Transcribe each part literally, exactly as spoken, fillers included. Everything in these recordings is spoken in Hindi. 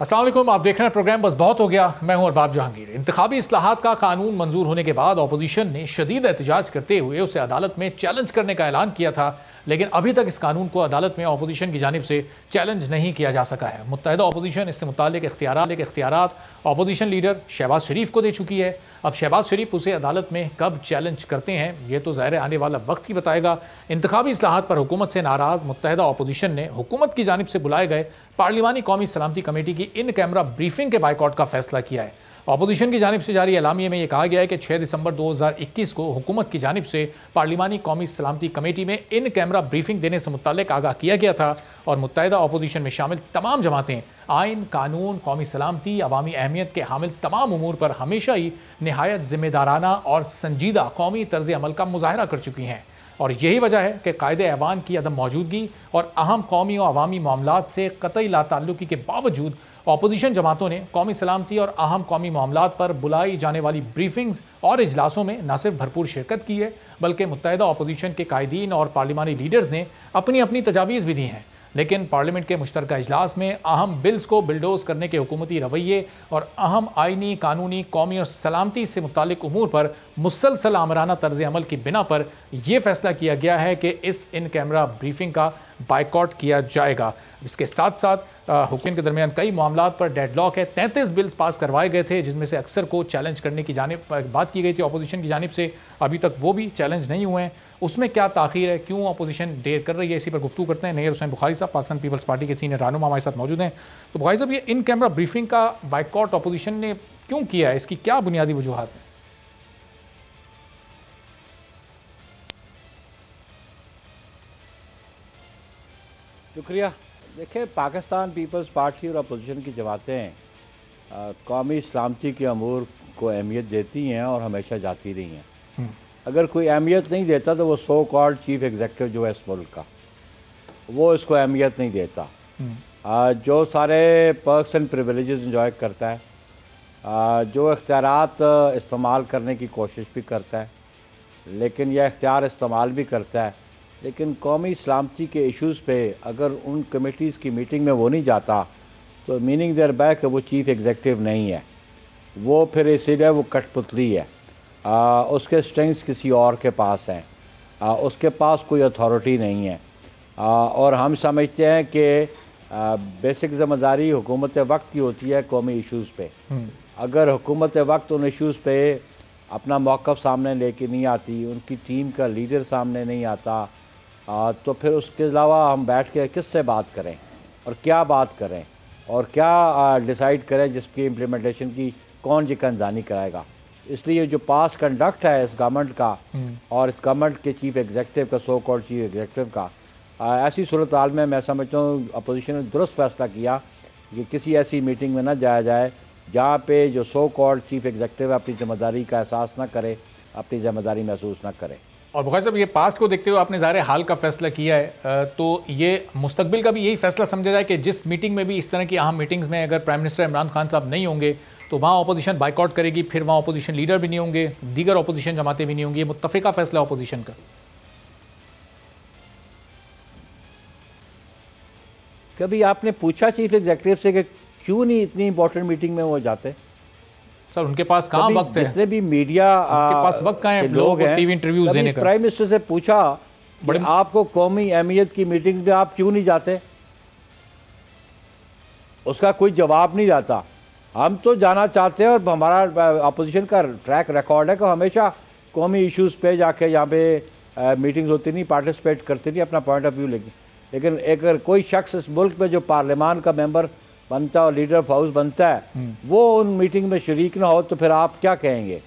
अस्सलाम वालेकुम, आप देख रहे हैं प्रोग्राम बस बहुत हो गया। मैं हूं अरबाब जहांगीर। इंतखाबी इस्लाहात का कानून मंजूर होने के बाद अपोजिशन ने शदीद एहतजाज करते हुए उसे अदालत में चैलेंज करने का ऐलान किया था, लेकिन अभी तक इस कानून को अदालत में अपोजिशन की जानिब से चैलेंज नहीं किया जा सका है। मुत्तहिदा अपोजिशन इससे मुतालिक इख्तियारात अपोजिशन लीडर शहबाज शरीफ को दे चुकी है। अब शहबाज शरीफ उसे अदालत में कब चैलेंज करते हैं ये तो ज़ाहिर आने वाला वक्त ही बताएगा। इंतखाबी इस्लाहात पर हुकूमत से नाराज़ मुत्तहिदा अपोजिशन ने हुकूमत की जानिब से बुलाए गए पार्लिमानी कौमी सलामती कमेटी की इन कैमरा ब्रीफिंग के बाइकॉट का फैसला किया है। अपोजिशन की जानिब से जारी एलामिये में यह कहा गया है कि छह दिसंबर दो हज़ार इक्कीस को हुकूमत की जानिब से पार्लिमानी कौमी सलामती कमेटी में इन कैमरा ब्रीफिंग देने से मुतालिक आगाह किया गया था और मुत्तहिदा अपोजिशन में शामिल तमाम जमातें आइन, कानून, कौमी सलामती, अवामी अहमियत के हामिल तमाम उमूर पर हमेशा ही नहायत जिम्मेदाराना और संजीदा कौमी तर्ज अमल का मुजाहरा कर चुकी हैं और यही वजह है कि कायदे ऐवान की अदम मौजूदगी और अहम कौमी और अवामी मामलात से कतई लाताल्लुकी के बावजूद अपोजिशन जमातों ने कौमी सलामती और अहम कौमी मामलात पर बुलाई जाने वाली ब्रीफिंग्स और इजलासों में न सिर्फ भरपूर शिरकत की है बल्कि मुत्तहिदा अपोजिशन के कायदीन और पार्लिमानी लीडर्स ने अपनी अपनी तजावीज़ भी दी हैं। लेकिन पार्लियामेंट के मुश्तरका इजलास में अहम बिल्स को बिल्डोज करने के हुकूमती रवैये और अहम आइनी, कानूनी, कौमी और सलामती से मुतालिक उमूर पर मुसलसल आमराना तर्ज अमल की बिना पर यह फैसला किया गया है कि इस इन कैमरा ब्रीफिंग का बाइकॉट किया जाएगा। इसके साथ साथ हुकूमत के दरमियान कई मामलात पर डेडलॉक है। तैंतीस बिल्स पास करवाए गए थे जिसमें से अक्सर को चैलेंज करने की जानिब बात की गई थी अपोजिशन की जानिब से, अभी तक वो भी चैलेंज नहीं हुए हैं। उसमें क्या ताखीर है, क्यों अपोजिशन देर कर रही है, इसी पर गुफ्तगू करते हैं। नैब हुसैन बुखारी साहब पाकिस्तान पीपल्स पार्टी के सीनियर रहनुमा हमारे साथ मौजूद हैं। तो बुखारी साहब, ये इन कैमरा ब्रीफिंग का बाइकॉट अपोजिशन ने क्यों किया है, इसकी क्या बुनियादी वजूहत है? शुक्रिया। देखिए, पाकिस्तान पीपल्स पार्टी और अपोजिशन की जमातें कौमी सलामती के अमूर को अहमियत देती हैं और हमेशा जाती रही हैं। अगर कोई अहमियत नहीं देता तो वो सो कॉल्ड चीफ एग्जीक्यूटिव जो है इस मुल्क का, वो इसको अहमियत नहीं देता। आ, जो सारे पर्क्स एंड प्रिविलेजेस इंजॉय करता है, आ, जो इख्तियारात इस्तेमाल करने की कोशिश भी करता है, लेकिन यह इख्तियार इस्तेमाल भी करता है, लेकिन कौमी सलामती के इश्यूज़ पे अगर उन कमेटीज़ की मीटिंग में वो नहीं जाता तो मीनिंग देयर बाय कि वो चीफ एग्जीक्यूटिव नहीं है, वो फिर इसीलिए वो कठपुतली है। आ, उसके स्ट्रेंथ्स किसी और के पास हैं, आ, उसके पास कोई अथॉरिटी नहीं है। आ, और हम समझते हैं कि बेसिक जिम्मेदारी हुकूमत वक्त की होती है कौमी इश्यूज़ पे। अगर हुकूमत वक्त उन इश्यूज़ पे अपना मौक़िफ़ सामने लेके नहीं आती, उनकी टीम का लीडर सामने नहीं आता, आ, तो फिर उसके अलावा हम बैठ के किस से बात करें और क्या बात करें और क्या डिसाइड करें जिसकी इम्प्लीमेंटेशन की कौन जिकनजानी कराएगा। इसलिए जो पास कंडक्ट है इस गवर्नमेंट का और इस गवर्नमेंट के चीफ एग्जीक्यूटिव का, सो कॉल्ड चीफ एग्जीक्यूटिव का, आ, ऐसी सूरत हाल में मैं समझता हूँ अपोजिशन ने दुरुस्त फैसला किया कि किसी ऐसी मीटिंग में ना जाया जाए जहाँ पे जो सो कॉल्ड चीफ एग्जीक्यूटिव अपनी जिम्मेदारी का एहसास ना करे, अपनी जिम्मेदारी महसूस ना करे। और बुखारी साहब, ये पास्ट को देखते हुए आपने ज़ाहिर हाल का फैसला किया है, तो ये मुस्तकबिल का भी यही फैसला समझा जाए कि जिस मीटिंग में भी इस तरह की अहम मीटिंग्स में अगर प्राइम मिनिस्टर इमरान खान साहब नहीं होंगे तो वहाँ अपोजिशन बाइकआउट करेगी, फिर वहाँ अपोजिशन लीडर भी नहीं होंगे, दीगर अपोजिशन जमातें भी नहीं होंगी। ये मुत्तफ़िका फैसला अपोजिशन का। कभी आपने पूछा चीफ एग्जीक्यूटिव से कि क्यों नहीं इतनी इंपॉर्टेंट मीटिंग में वो जाते? सर, उनके पास कहाँ वक्त है? जितने भी मीडिया उनके पास वक्त कहाँ है लोग टीवी इंटरव्यूज देने का? प्राइम मिनिस्टर से पूछा बड़े आपको कौमी अहमियत की मीटिंग में आप क्यों नहीं जाते? उसका कोई जवाब नहीं जाता। हम तो जाना चाहते हैं और हमारा अपोजिशन का ट्रैक रिकॉर्ड है कि हमेशा कौमी इशूज़ पे जाके यहाँ पे मीटिंग्स होती नहीं, पार्टिसिपेट करती नहीं, अपना पॉइंट ऑफ व्यू लेके। लेकिन अगर कोई शख्स इस मुल्क में जो पार्लियामान का मेंबर बनता है और लीडर ऑफ हाउस बनता है वो उन मीटिंग में शरीक ना हो तो फिर आप क्या कहेंगे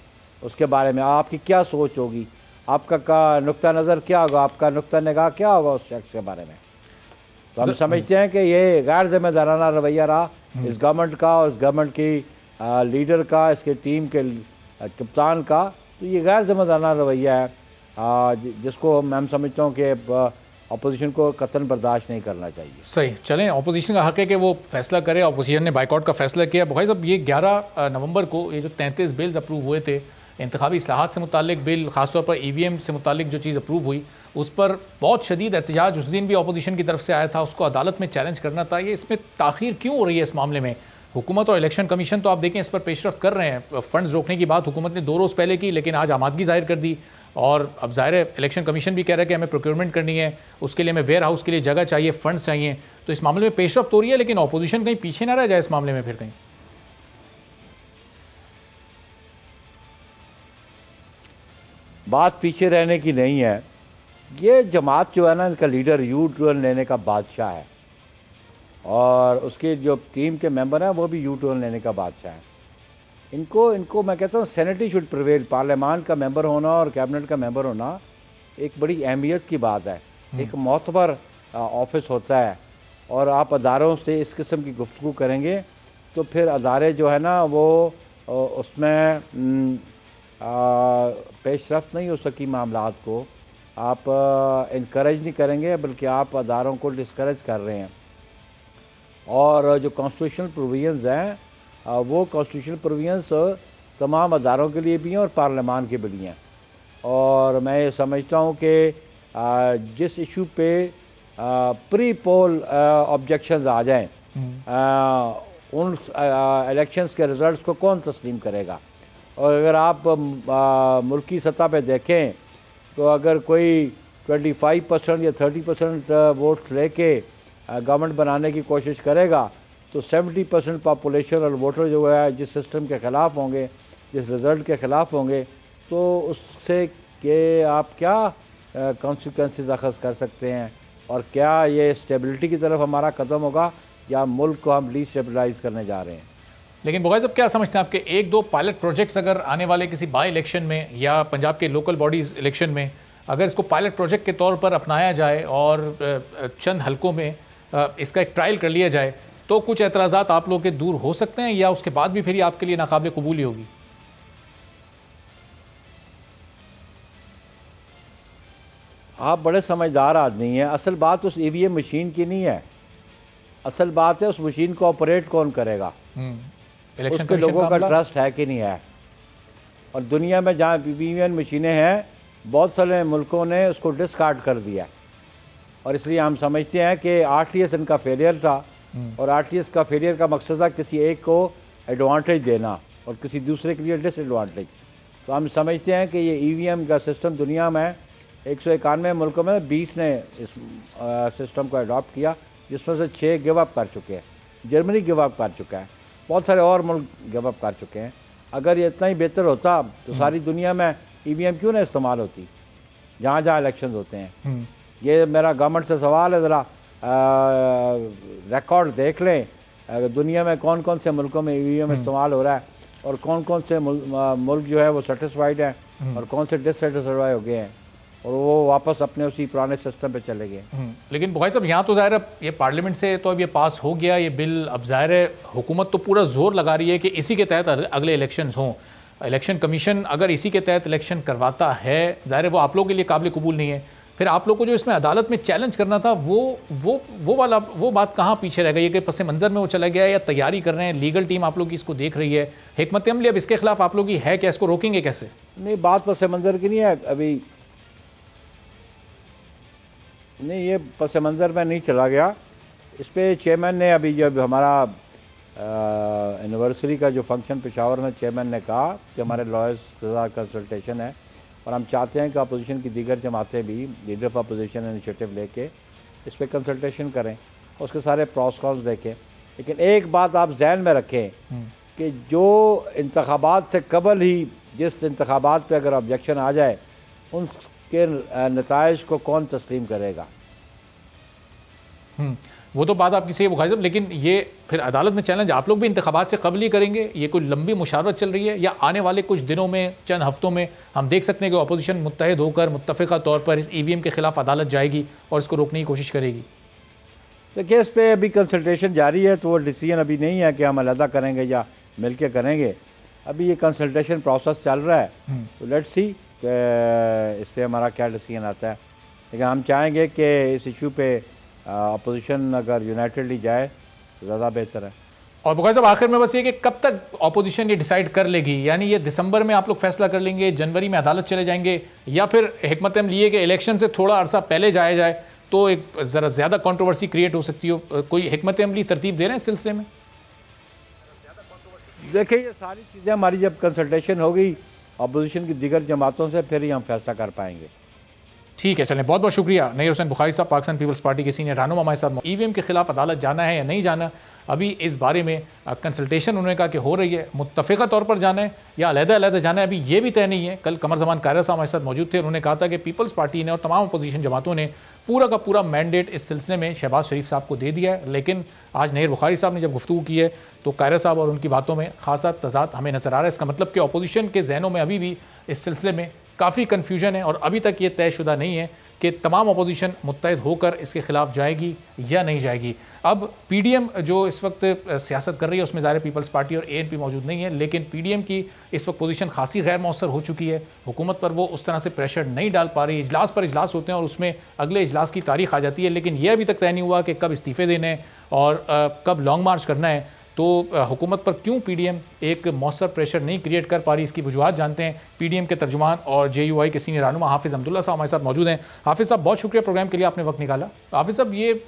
उसके बारे में? आपकी क्या सोच होगी, आपका का नुक्ता नज़र क्या होगा, आपका नुक्ता निगाह क्या होगा उस शख्स के बारे में? तो हम समझते हैं कि ये गैर जिम्मेदाराना रवैया रहा इस गवर्नमेंट का और इस गवर्नमेंट की लीडर का, इसके टीम के कप्तान का। तो ये गैर जिम्मेदाराना रवैया है जिसको मैं समझता हूँ कि अपोजिशन को कतन बर्दाश्त नहीं करना चाहिए। सही, चलें, अपोजिशन का हक है कि वो फैसला करे। अपोजिशन ने बाइकआउट का फैसला किया। बुखारी साहब, ये ग्यारह नवंबर को ये जो तैंतीस बिल्स अप्रूव हुए थे, इंतखाबी इस्लाहात से मुतालिक बिल, खासतौर पर ई वी एम से मुतालिक जो चीज़ अप्रूव हुई, उस पर बहुत शदीद एहतजाज उस दिन भी अपोजिशन की तरफ से आया था, उसको अदालत में चैलेंज करना था। ये इसमें ताखीर क्यों हो रही है इस मामले में? हुकूमत और इलेक्शन कमीशन तो आप देखें इस पर पेशरफ कर रहे हैं। फंड्स रोकने की बात हुकूमत ने दो रोज़ पहले की, लेकिन आज आमादगी जाहिर कर दी, और अब ज़ाहिर है इलेक्शन कमीशन भी कह रहा है कि हमें प्रोक्योरमेंट करनी है, उसके लिए हमें वेयर हाउस के लिए जगह चाहिए, फंड्स चाहिए। तो इस मामले में पेशरफ तो रही है, लेकिन अपोजिशन कहीं पीछे ना रह जाए इस मामले में फिर कहीं। बात पीछे रहने की नहीं है। ये जमात जो है ना, इनका लीडर यू टर्न लेने का बादशाह है, और उसके जो टीम के मेंबर हैं वो भी यू टर्न लेने का बादशाह है। इनको इनको मैं कहता हूँ सैनिटी शुड प्रिवेल। पार्लियामान का मेंबर होना और कैबिनेट का मेंबर होना एक बड़ी अहमियत की बात है, एक मोतबर ऑफिस होता है, और आप अदारों से इस किस्म की गुफ्तगू करेंगे तो फिर अदारे जो है ना वो उसमें पेशरफ नहीं हो सकी मामलात को आप इनकरेज नहीं करेंगे, बल्कि आप अदारों को डिस्करेज कर रहे हैं। और जो कॉन्स्टिट्यूशनल प्रोविजंस हैं वो कॉन्स्टिट्यूशनल प्रोविजंस तमाम अदारों के लिए भी हैं और पार्लियामान के भी हैं। और मैं ये समझता हूँ कि जिस इशू पे प्री पोल ऑब्जेक्शंस आ जाएं, उन इलेक्शंस के रिजल्ट्स को कौन तस्लीम करेगा। और अगर आप आ, मुल्की सतह पे देखें तो अगर कोई पच्चीस परसेंट या तीस परसेंट वोट लेके गवर्नमेंट बनाने की कोशिश करेगा तो सत्तर परसेंट पॉपुलेशन और वोटर जो है जिस सिस्टम के ख़िलाफ़ होंगे, जिस रिज़ल्ट के ख़िलाफ़ होंगे, तो उससे के आप क्या कॉन्सिक्वेंसेस अखज़ कर सकते हैं, और क्या ये स्टेबिलिटी की तरफ हमारा कदम होगा या मुल्क को हम डिस्टेबलाइज करने जा रहे हैं। लेकिन बुखारी साहब, क्या समझते हैं आपके एक दो पायलट प्रोजेक्ट्स अगर आने वाले किसी बाई इलेक्शन में या पंजाब के लोकल बॉडीज़ इलेक्शन में अगर इसको पायलट प्रोजेक्ट के तौर पर अपनाया जाए और चंद हलकों में इसका एक ट्रायल कर लिया जाए तो कुछ एतराज़ात आप लोग के दूर हो सकते हैं, या उसके बाद भी फिर आपके लिए नाकाबिल कबूली होगी? आप बड़े समझदार आदमी हैं। असल बात उस ई वी एम मशीन की नहीं है, असल बात है उस मशीन को ऑपरेट कौन करेगा, उसके लोगों का ट्रस्ट है कि नहीं है। और दुनिया में जहाँ ई वी एम मशीनें हैं बहुत सारे मुल्कों ने उसको डिस्कार्ड कर दिया, और इसलिए हम समझते हैं कि आर टी एस इनका फेलियर था, और आर टी एस का फेलियर का मकसद था किसी एक को एडवांटेज देना और किसी दूसरे के लिए डिसएडवांटेज। तो हम समझते हैं कि ये ई वी एम का सिस्टम दुनिया में एक सौ इक्यानवे मुल्कों में बीस ने इस सिस्टम को अडॉप्ट किया, जिसमें से छः गिव अप कर चुके हैं। जर्मनी गिव अप कर चुका है, बहुत सारे और मुल्क गिव अप कर चुके हैं। अगर ये इतना ही बेहतर होता तो सारी दुनिया में ई वी एम क्यों ना इस्तेमाल होती जहाँ जहाँ इलेक्शन होते हैं। ये मेरा गवर्नमेंट से सवाल है, ज़रा रिकॉर्ड देख लें दुनिया में कौन कौन से मुल्कों में ई वी एम इस्तेमाल हो रहा है, और कौन कौन से मुल्क जो है वो सेटिस्फाइड हैं और कौन से डिससेटिस्फाई हो गए हैं, और वो वापस अपने उसी पुराने सिस्टम पे चले गए। लेकिन बुखारी साहब, यहाँ तो ज़ाहिर ये पार्लियामेंट से तो अब ये पास हो गया ये बिल, अब ज़ाहिर है हुकूमत तो पूरा जोर लगा रही है कि इसी के तहत अगले इलेक्शन हों। इलेक्शन कमीशन अगर इसी के तहत इलेक्शन करवाता है, ज़ाहिर है वो आप लोगों के लिए काबिल कबूल नहीं है। फिर आप लोग को जो इसमें अदालत में चैलेंज करना था वो वो वो वाला वो बात कहाँ पीछे रह गई है कि पस मंज़र में वो चला गया है, या तैयारी कर रहे हैं, लीगल टीम आप लोग की इसको देख रही है, हिकमत अमली अब इसके खिलाफ आप लोग की है क्या, इसको रोकेंगे कैसे? नहीं, बात पस मंज़र की नहीं है, अभी नहीं, ये पस मंज़र में नहीं चला गया। इस पर चेयरमैन ने अभी जब हमारा एनिवर्सरी का जो फंक्शन पेशावर में चेयरमैन ने कहा कि हमारे लॉयर्स के साथ कंसल्टेशन है, और हम चाहते हैं कि अपोजिशन की दीगर जमातें भी लीडर ऑफ अपोजिशन इनिशिएटिव लेके इस पर कंसल्टेशन करें, उसके सारे प्रॉस कॉन्स देखें। लेकिन एक बात आप जहन में रखें कि जो इंतखाबात से कबल ही जिस इंतखाबात पे अगर ऑब्जेक्शन आ जाए उनके नताइज को कौन तस्लीम करेगा। वो तो बात आपकी सही है बुखारी साहब, लेकिन ये फिर अदालत में चैलेंज आप लोग भी इंतखाबात से कबल ही करेंगे? ये कोई लंबी मुशावरत चल रही है, या आने वाले कुछ दिनों में, चंद हफ्तों में हम देख सकते हैं कि अपोजिशन मुत्तहद होकर मुत्तफ़िका तौर पर इस ई वी एम के ख़िलाफ़ अदालत जाएगी और इसको रोकने की कोशिश करेगी? देखिए, इस पर अभी कंसल्टेशन जारी है, तो वो डिसीजन अभी नहीं है कि हम अलहदा करेंगे या मिल के करेंगे। अभी ये कंसल्टेशन प्रोसेस चल रहा है, तो लेट्स सी कि इस पर हमारा क्या डिसीजन आता है। लेकिन हम चाहेंगे कि इस इशू पे अपोजिशन अगर यूनाइटेडली जाए तो ज़्यादा बेहतर है। और बुखारी साहब आखिर में बस ये कि कब तक अपोजिशन ये डिसाइड कर लेगी, यानी ये दिसंबर में आप लोग फैसला कर लेंगे, जनवरी में अदालत चले जाएंगे, या फिर हिकमत अमली है कि इलेक्शन से थोड़ा अर्सा पहले जाया जाए तो एक ज़रा ज़्यादा कंट्रोवर्सी क्रिएट हो सकती हो? कोई हिकमत अमली तरतीब दे रहे हैं इस सिलसिले में? देखिए ये सारी चीज़ें हमारी जब कंसल्टेशन होगी अपोजिशन की दीगर जमातों से फिर ही हम फैसला कर पाएंगे। ठीक है, चलें, बहुत बहुत शुक्रिया नय्यब हुसैन बुखारी साहब, पाकिस्तान पीपल्स पार्टी के सीनियर रहनुमा हमारे साथ। ईवीएम के खिलाफ अदालत जाना है या नहीं जाना, अभी इस बारे में कंसल्टेशन उन्होंने कहा कि हो रही है, मुत्तफ़िका तौर पर जाना है या अलहदा अलहदा जाना है अभी ये भी तय नहीं है। कल कमर जमान कायरा साहब हमारे साथ मौजूद थे, उन्होंने कहा था कि पीपल्स पार्टी ने और तमाम अपोजिशन जमातों ने पूरा का पूरा मैंडेट इस सिलसिले में शहबाज शरीफ साहब को दे दिया है। लेकिन आज नय्यब बुखारी साहब ने जब गुफ्तगू की है तो कायरा साहब और उनकी बातों में खासा तजाद हमें नज़र आ रहा है। इसका मतलब कि अपोजिशन के जहनों में अभी भी इस सिलसिले में काफ़ी कन्फ्यूजन है और अभी तक ये तयशुदा नहीं है कि तमाम अपोजिशन मुत्तहद होकर इसके खिलाफ जाएगी या नहीं जाएगी। अब पीडीएम जो इस वक्त सियासत कर रही है उसमें ज़ाहिर पीपल्स पार्टी और एएनपी मौजूद नहीं है, लेकिन पीडीएम की इस वक्त पोजीशन खासी गैर मौसर हो चुकी है। हुकूमत पर वो उस तरह से प्रेशर नहीं डाल पा रही। इजलास पर इजलास होते हैं और उसमें अगले इजलास की तारीख आ जाती है, लेकिन यह अभी तक तय नहीं हुआ कि कब इस्तीफ़े देने हैं और कब लॉन्ग मार्च करना है। तो हुकूमत पर क्यों पीडीएम एक मौसर प्रेशर नहीं क्रिएट कर पा रही, इसकी वजूहत जानते हैं। पीडीएम के तर्जुमान और जेयूआई के सीनियर रहनुमा हाफिज़ अहमदुल्ला साहब हमारे साथ मौजूद हैं। हाफिज़ साहब, बहुत शुक्रिया प्रोग्राम के लिए, आपने वक्त निकाला। हाफिज़ साहब, ये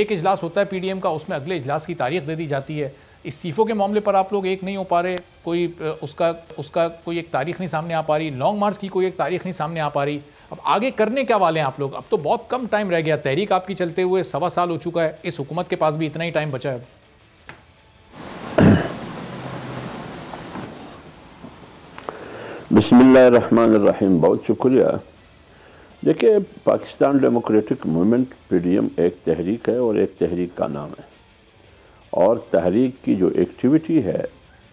एक इजलास होता है पीडीएम का, उसमें अगले इजलास की तारीख दे दी जाती है। इस्तीफ़ों के मामले पर आप लोग एक नहीं हो पा रहे, कोई उसका उसका कोई एक तारीख नहीं सामने आ पा रही, लॉन्ग मार्च की कोई एक तारीख नहीं सामने आ पा रही। अब आगे करने क्या वाले हैं आप लोग? अब तो बहुत कम टाइम रह गया, तहरीक आपकी चलते हुए सवा साल हो चुका है, इस हुकूमत के पास भी इतना ही टाइम बचा है। बिस्मिल्लाह रहमान रहीम, बहुत शुक्रिया। देखिए, पाकिस्तान डेमोक्रेटिक मूवमेंट पीडीएम एक तहरीक है और एक तहरीक का नाम है, और तहरीक की जो एक्टिविटी है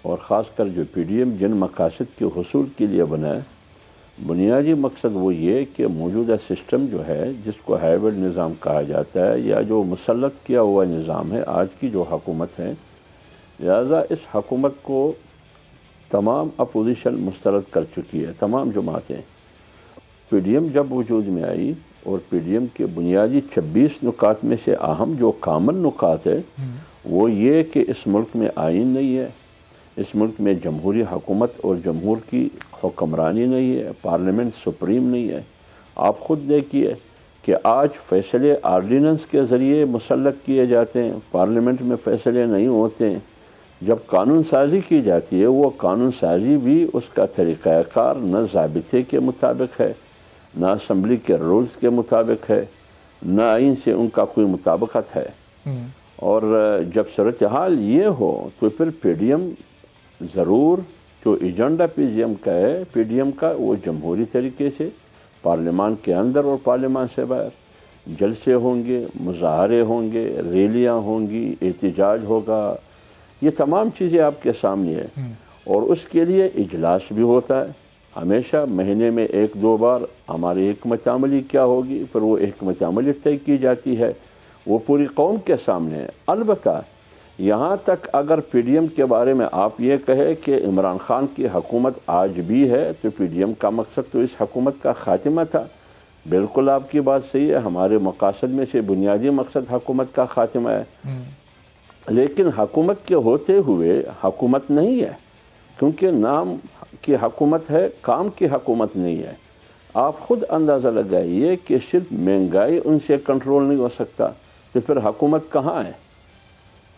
और ख़ासकर जो पीडीएम जिन मकासद के हुसूल के लिए बना है, बुनियादी मकसद वो ये कि मौजूदा सिस्टम जो है जिसको हाइब्रिड निज़ाम कहा जाता है या जो मुसल्लत किया हुआ निज़ाम है आज की जो हकूमत है, लिहाजा इस हकूमत को तमाम अपोजिशन मुस्तरद कर चुकी है, तमाम जमातें। पीडीएम जब वजूद में आई और पीडीएम के बुनियादी छब्बीस नुकात में से अहम जो कामन नुकात है वो ये कि इस मुल्क में आइन नहीं है, इस मुल्क में जमहूरी हकूमत और जमहूर की हुक्मरानी नहीं है, पार्लियामेंट सुप्रीम नहीं है। आप ख़ुद देखिए कि आज फैसले आर्डीनेंस के ज़रिए मुसल्लत किए जाते हैं, पार्लियामेंट में फैसले नहीं होते हैं। जब कानून साजी की जाती है वो कानून साजी भी उसका तरीक़ाकार न ज़ाबिते के मुताबिक है, ना असम्बली के रूल्स के मुताबिक है, ना आइन से उनका कोई मुताबिकत है। और जब सूरत हाल ये हो तो फिर पीडीएम ज़रूर जो एजेंडा पीडीएम का है, पीडीएम का वो जमहूरी तरीके से पार्लियामान के अंदर और पार्लियामान से बाहर जलसे होंगे, मुजाहरे होंगे, रैलियाँ होंगी, एहतजाज होगा, ये तमाम चीज़ें आपके सामने है। और उसके लिए इजलास भी होता है, हमेशा महीने में एक दो बार हमारी हिकमत अमली क्या होगी, फिर वो हिकमत अमली तय की जाती है, वो पूरी कौम के सामने है। अलबत्ता यहाँ तक अगर पीडीएम के बारे में आप ये कहें कि इमरान खान की हकूमत आज भी है तो पीडीएम का मकसद तो इस हकूमत का खात्मा था। बिल्कुल आपकी बात सही है, हमारे मकासद में से बुनियादी मकसद हकूमत का खात्मा है, लेकिन हकूमत के होते हुए हकूमत नहीं है, क्योंकि नाम की हकूमत है, काम की हकूमत नहीं है। आप ख़ुद अंदाज़ा लगाइए कि सिर्फ महंगाई उनसे कंट्रोल नहीं हो सकता तो फिर हकूमत कहाँ है?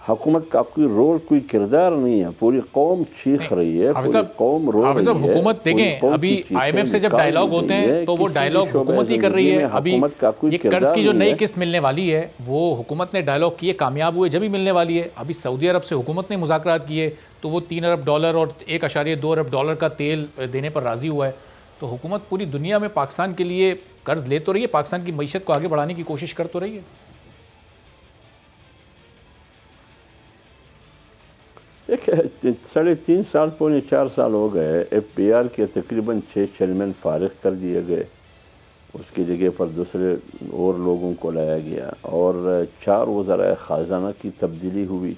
हकूमत का कोई रोल, कोई किरदार नहीं है, पूरी कौम चीख रही है, पूरी कौम रो रही है। हुकूमत देखें, अभी आईएमएफ से जब डायलॉग होते हैं तो वो डायलॉग हुकूमत ही कर रही है। अभी ये कर्ज की जो नई किस्त मिलने वाली है वो हुकूमत ने डायलॉग किए, कामयाब हुए जब ही मिलने वाली है। अभी सऊदी अरब से हुकूमत ने मुज़ाकरात किए तो वो तीन अरब डॉलर और एक अशारिया दो अरब डॉलर का तेल देने पर राज़ी हुआ है। तो हुकूमत पूरी दुनिया में पाकिस्तान के लिए कर्ज ले तो रही है, पाकिस्तान की मीशत को आगे बढ़ाने की कोशिश कर तो रही है। देखिए, साढ़े तीन साल पौने चार साल हो गए, एफ पी आर के तकरीबन छः चेयरमैन फारिग कर दिए गए, उसकी जगह पर दूसरे और लोगों को लाया गया और चार वज़राए ख़ाजाना की तब्दीली हुई,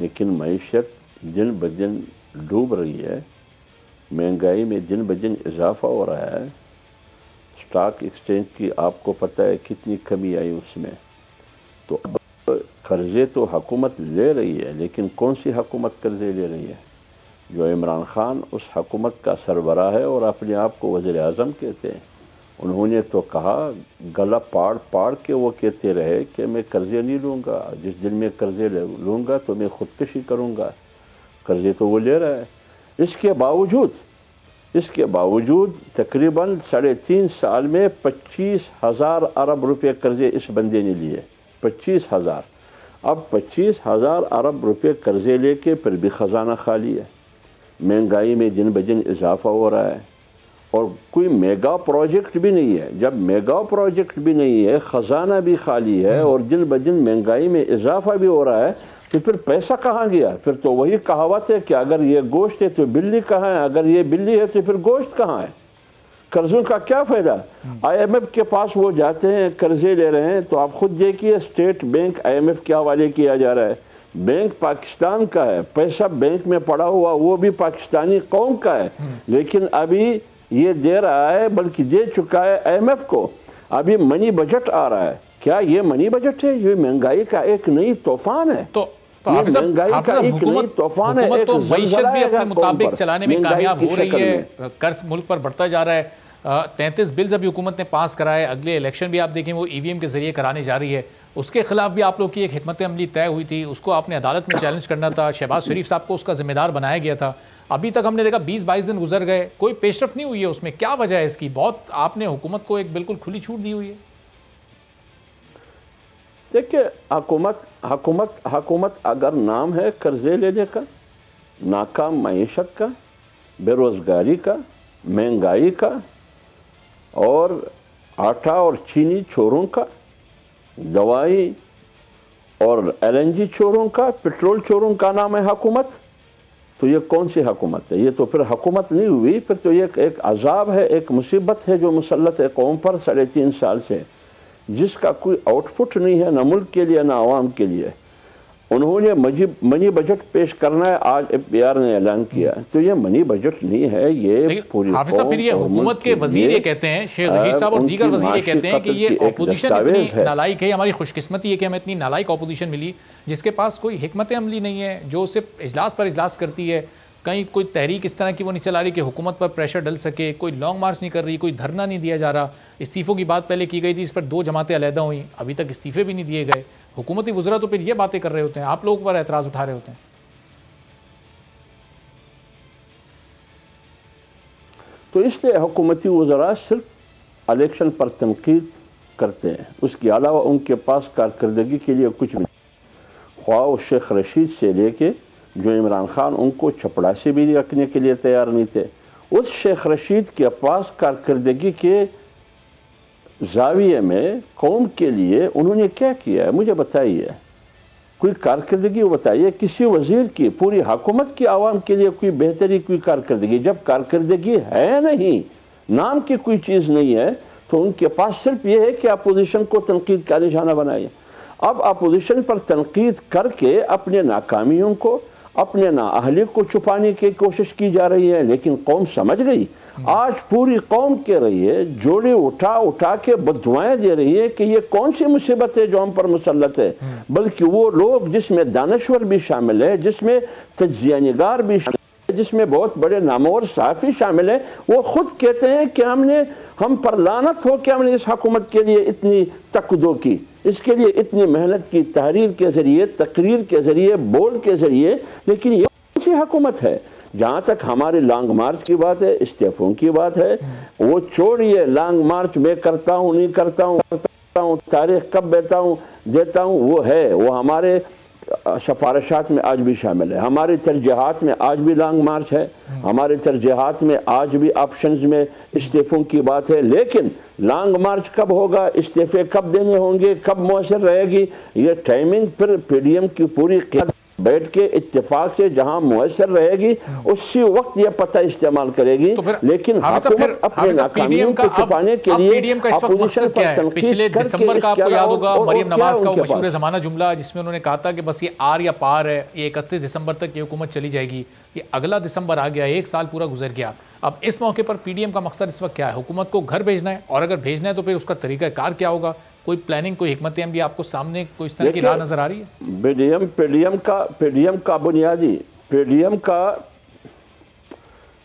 लेकिन मईशत दिन ब दिन डूब रही है। महंगाई में दिन ब दिन इजाफा हो रहा है। स्टॉक एक्सचेंज की आपको पता है कितनी कमी आई उसमें, तो अब कर्ज़े तो हुकूमत ले रही है, लेकिन कौन सी हुकूमत कर्ज़े ले रही है? जो इमरान ख़ान उस हुकूमत का सरबरा है और अपने आप को वज़ीर आज़म कहते हैं। उन्होंने तो कहा गला पाड़ पाड़ के वो कहते रहे कि मैं कर्ज़े नहीं लूँगा, जिस दिन मैं कर्ज़े लूँगा तो मैं खुदकशी करूँगा। कर्ज़े तो वो ले रहा है। इसके बावजूद इसके बावजूद तकरीबन साढ़े तीन साल में पच्चीस हज़ार अरब रुपये कर्ज़े इस बंदे ने लिए, पच्चीस हज़ार। अब पच्चीस हज़ार अरब रुपये कर्ज़े लेके फिर भी ख़जाना खाली है। महंगाई में दिन ब दिन इजाफा हो रहा है और कोई मेगा प्रोजेक्ट भी नहीं है। जब मेगा प्रोजेक्ट भी नहीं है, ख़जाना भी खाली है और दिन ब दिन महंगाई में इजाफा भी हो रहा है, तो फिर पैसा कहाँ गया? फिर तो वही कहावत है कि अगर ये गोश्त है तो बिल्ली कहाँ है, अगर ये बिल्ली है तो फिर गोश्त कहाँ है? कर्ज़ों का क्या फ़ायदा? आईएमएफ के पास वो जाते हैं, कर्ज़े ले रहे हैं, तो आप ख़ुद देखिए स्टेट बैंक आईएमएफ के हवाले किया जा रहा है। बैंक पाकिस्तान का है, पैसा बैंक में पड़ा हुआ वो भी पाकिस्तानी कौम का है, लेकिन अभी ये दे रहा है, बल्कि दे चुका है आईएमएफ को। अभी मनी बजट आ रहा है, क्या ये मनी बजट है? ये महंगाई का एक नई तूफान है। तो कर्ज मुल्क पर बढ़ता जा रहा है। तैंतीस बिल्स अभी हुकूमत ने पास कराए, अगले इलेक्शन भी आप देखें वो ईवीएम के जरिए कराने जा रही है। उसके खिलाफ भी आप लोग की एक हिकमत अमली तय हुई थी, उसको आपने अदालत में चैलेंज करना था। शहबाज शरीफ साहब को उसका जिम्मेदार बनाया गया था। अभी तक हमने देखा बीस बाईस दिन गुजर गए, कोई पेशरफ नहीं हुई है उसमें। क्या वजह है इसकी? बहुत आपने हुकूमत को एक बिल्कुल खुली छूट दी हुई है। देखिए हुकूमत हुकूमत हुकूमत अगर नाम है कर्जे लेने का, नाकाम मईशत का, बेरोज़गारी का, महंगाई का और आटा और चीनी चोरों का, दवाई और एलएनजी चोरों का, पेट्रोल चोरों का नाम है हुकूमत, तो ये कौन सी हुकूमत है? ये तो फिर हुकूमत नहीं हुई, फिर तो ये एक अजाब है, एक मुसीबत है जो मुसल्लत है कौम पर साढ़े तीन साल से, जिसका कोई आउटपुट नहीं है, ना मुल्क के लिए ना आवाम के लिए। उन्होंने मनी बजट पेश करना है, आज एफ पी आर ने ऐलान किया, तो ये मनी बजट नहीं है। ये पूरी हाफिज़ साहब, फिर ये हुकूमत के वजीर ये कहते हैं, शेख रशीद साहब और दीगर वजीर ये कहते हैं कि ये अपोजिशन इतनी नालायक है, हमारी खुशकिस्मती है कि हमें इतनी नालायक अपोजिशन मिली जिसके पास कोई हिकमत अमली नहीं है, जो सिर्फ इजलास पर इजलास करती है। कहीं कोई तहरीक इस तरह की वो नहीं चला रही कि हुकूमत पर प्रेशर डल सके, कोई लॉन्ग मार्च नहीं कर रही, कोई धरना नहीं दिया जा रहा। इस्तीफ़ों की बात पहले की गई थी, इस पर दो जमातें अलहदा हुई, अभी तक इस्तीफ़े भी नहीं दिए गए। हुकूमती वज़रा तो फिर ये बातें कर रहे होते हैं, आप लोगों पर एतराज़ उठा रहे होते हैं। तो इसलिए हुकूमती वज़रा सिर्फ इलेक्शन पर तनकीद करते हैं, उसके अलावा उनके पास कारकर्दगी के लिए कुछ भी नहीं। ख्वाह शेख रशीद से लेके जो इमरान ख़ान उनको चपड़ासी भी रखने के लिए तैयार नहीं थे, उस शेख रशीद के पास कारकर्दगी के जाविये में कौम के लिए उन्होंने क्या किया है, मुझे बताइए। कोई कारकर्दगी बताइए किसी वज़ीर की, पूरी हुकूमत की आवाम के लिए कोई बेहतरी, कोई कारकर्दगी। जब कारकर्दगी है नहीं, नाम की कोई चीज़ नहीं है, तो उनके पास सिर्फ ये है कि अपोजिशन को तनकीद का निशाना बनाइए। अब अपोजिशन पर तनकीद करके अपने नाकामियों को, अपने नाअहली को छुपाने की कोशिश की जा रही है, लेकिन कौम समझ गई। आज पूरी कौम कह रही है, जोड़े उठा उठा के बददुआएं दे रही है कि ये कौन सी मुसीबत है जो हम पर मुसल्लत है। बल्कि वो लोग जिसमें दानश्वर भी शामिल है, जिसमें तजिया निगार भी शामिल है, जिसमें बहुत बड़े नामवर सहाफ़ी शामिल है, वो खुद कहते हैं कि हमने हम पर लानत हो कि हमने इस हुकूमत के लिए इतनी तकदो की, इसके लिए इतनी मेहनत की, तहरीर के ज़रिए, तकरीर के ज़रिए, बोल के ज़रिए, लेकिन ये कौन सी हुकूमत है? जहाँ तक हमारे लॉन्ग मार्च की बात है, इस्तीफ़ों की बात है, वो छोड़िए, लॉन्ग मार्च मैं करता हूँ, नहीं करता हूँ, करता हूँ, तारीख कब देता हूँ देता हूँ वो है, वो हमारे सफारशात में आज भी शामिल है, हमारे तरजीहात में आज भी लॉन्ग मार्च है, हमारे तरजीहात में आज भी ऑप्शंस में इस्तीफ़ों की बात है। लेकिन लॉन्ग मार्च कब होगा, इस्तीफ़े कब देने होंगे, कब मौसर रहेगी, ये टाइमिंग पर पीडीएम की पूरी बैठ के इत्तेफाक से जहाँ मुयसर रहेगी उसी वक्त यह पता इस्तेमाल करेगी। तो लेकिन पिछले दिसंबर का आपको याद होगा मरियम नवाज का वो मशहूर ज़माना जुमला जिसमें उन्होंने कहा था कि बस ये आर या पार है, ये इकतीस दिसंबर तक ये हुकूमत चली जाएगी। ये अगला दिसंबर आ गया, एक साल पूरा गुजर गया। अब इस मौके पर पीडीएम का मकसद इस वक्त क्या है? हुकूमत को घर भेजना है, और अगर भेजना है तो फिर उसका तरीक़ाकार क्या होगा? कोई प्लानिंग, कोई हिकमत अमली आपको सामने कोई इस तरह की राह नजर आ रही है? पीडीएम पीडीएम का पीडीएम का बुनियादी पीडीएम का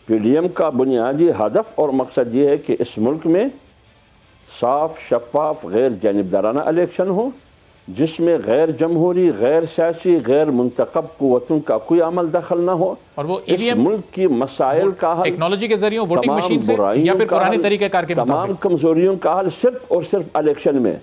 पीडीएम का बुनियादी हदफ और मकसद ये है कि इस मुल्क में साफ शफाफ गैर जानबदाराना इलेक्शन हो जिसमें गैर जमहूरी, गैर सियासी, गैर मुंतखब कुव्वतों का कोई अमल दखल ना हो। और वो ईवीएम मुल्क की मसाइल का हल टेक्नोलॉजी के जरिए वोटिंग मशीन से या फिर पुराने तरीक़ेकार के मुताबिक तमाम कमजोरियों का हल सिर्फ और सिर्फ इलेक्शन में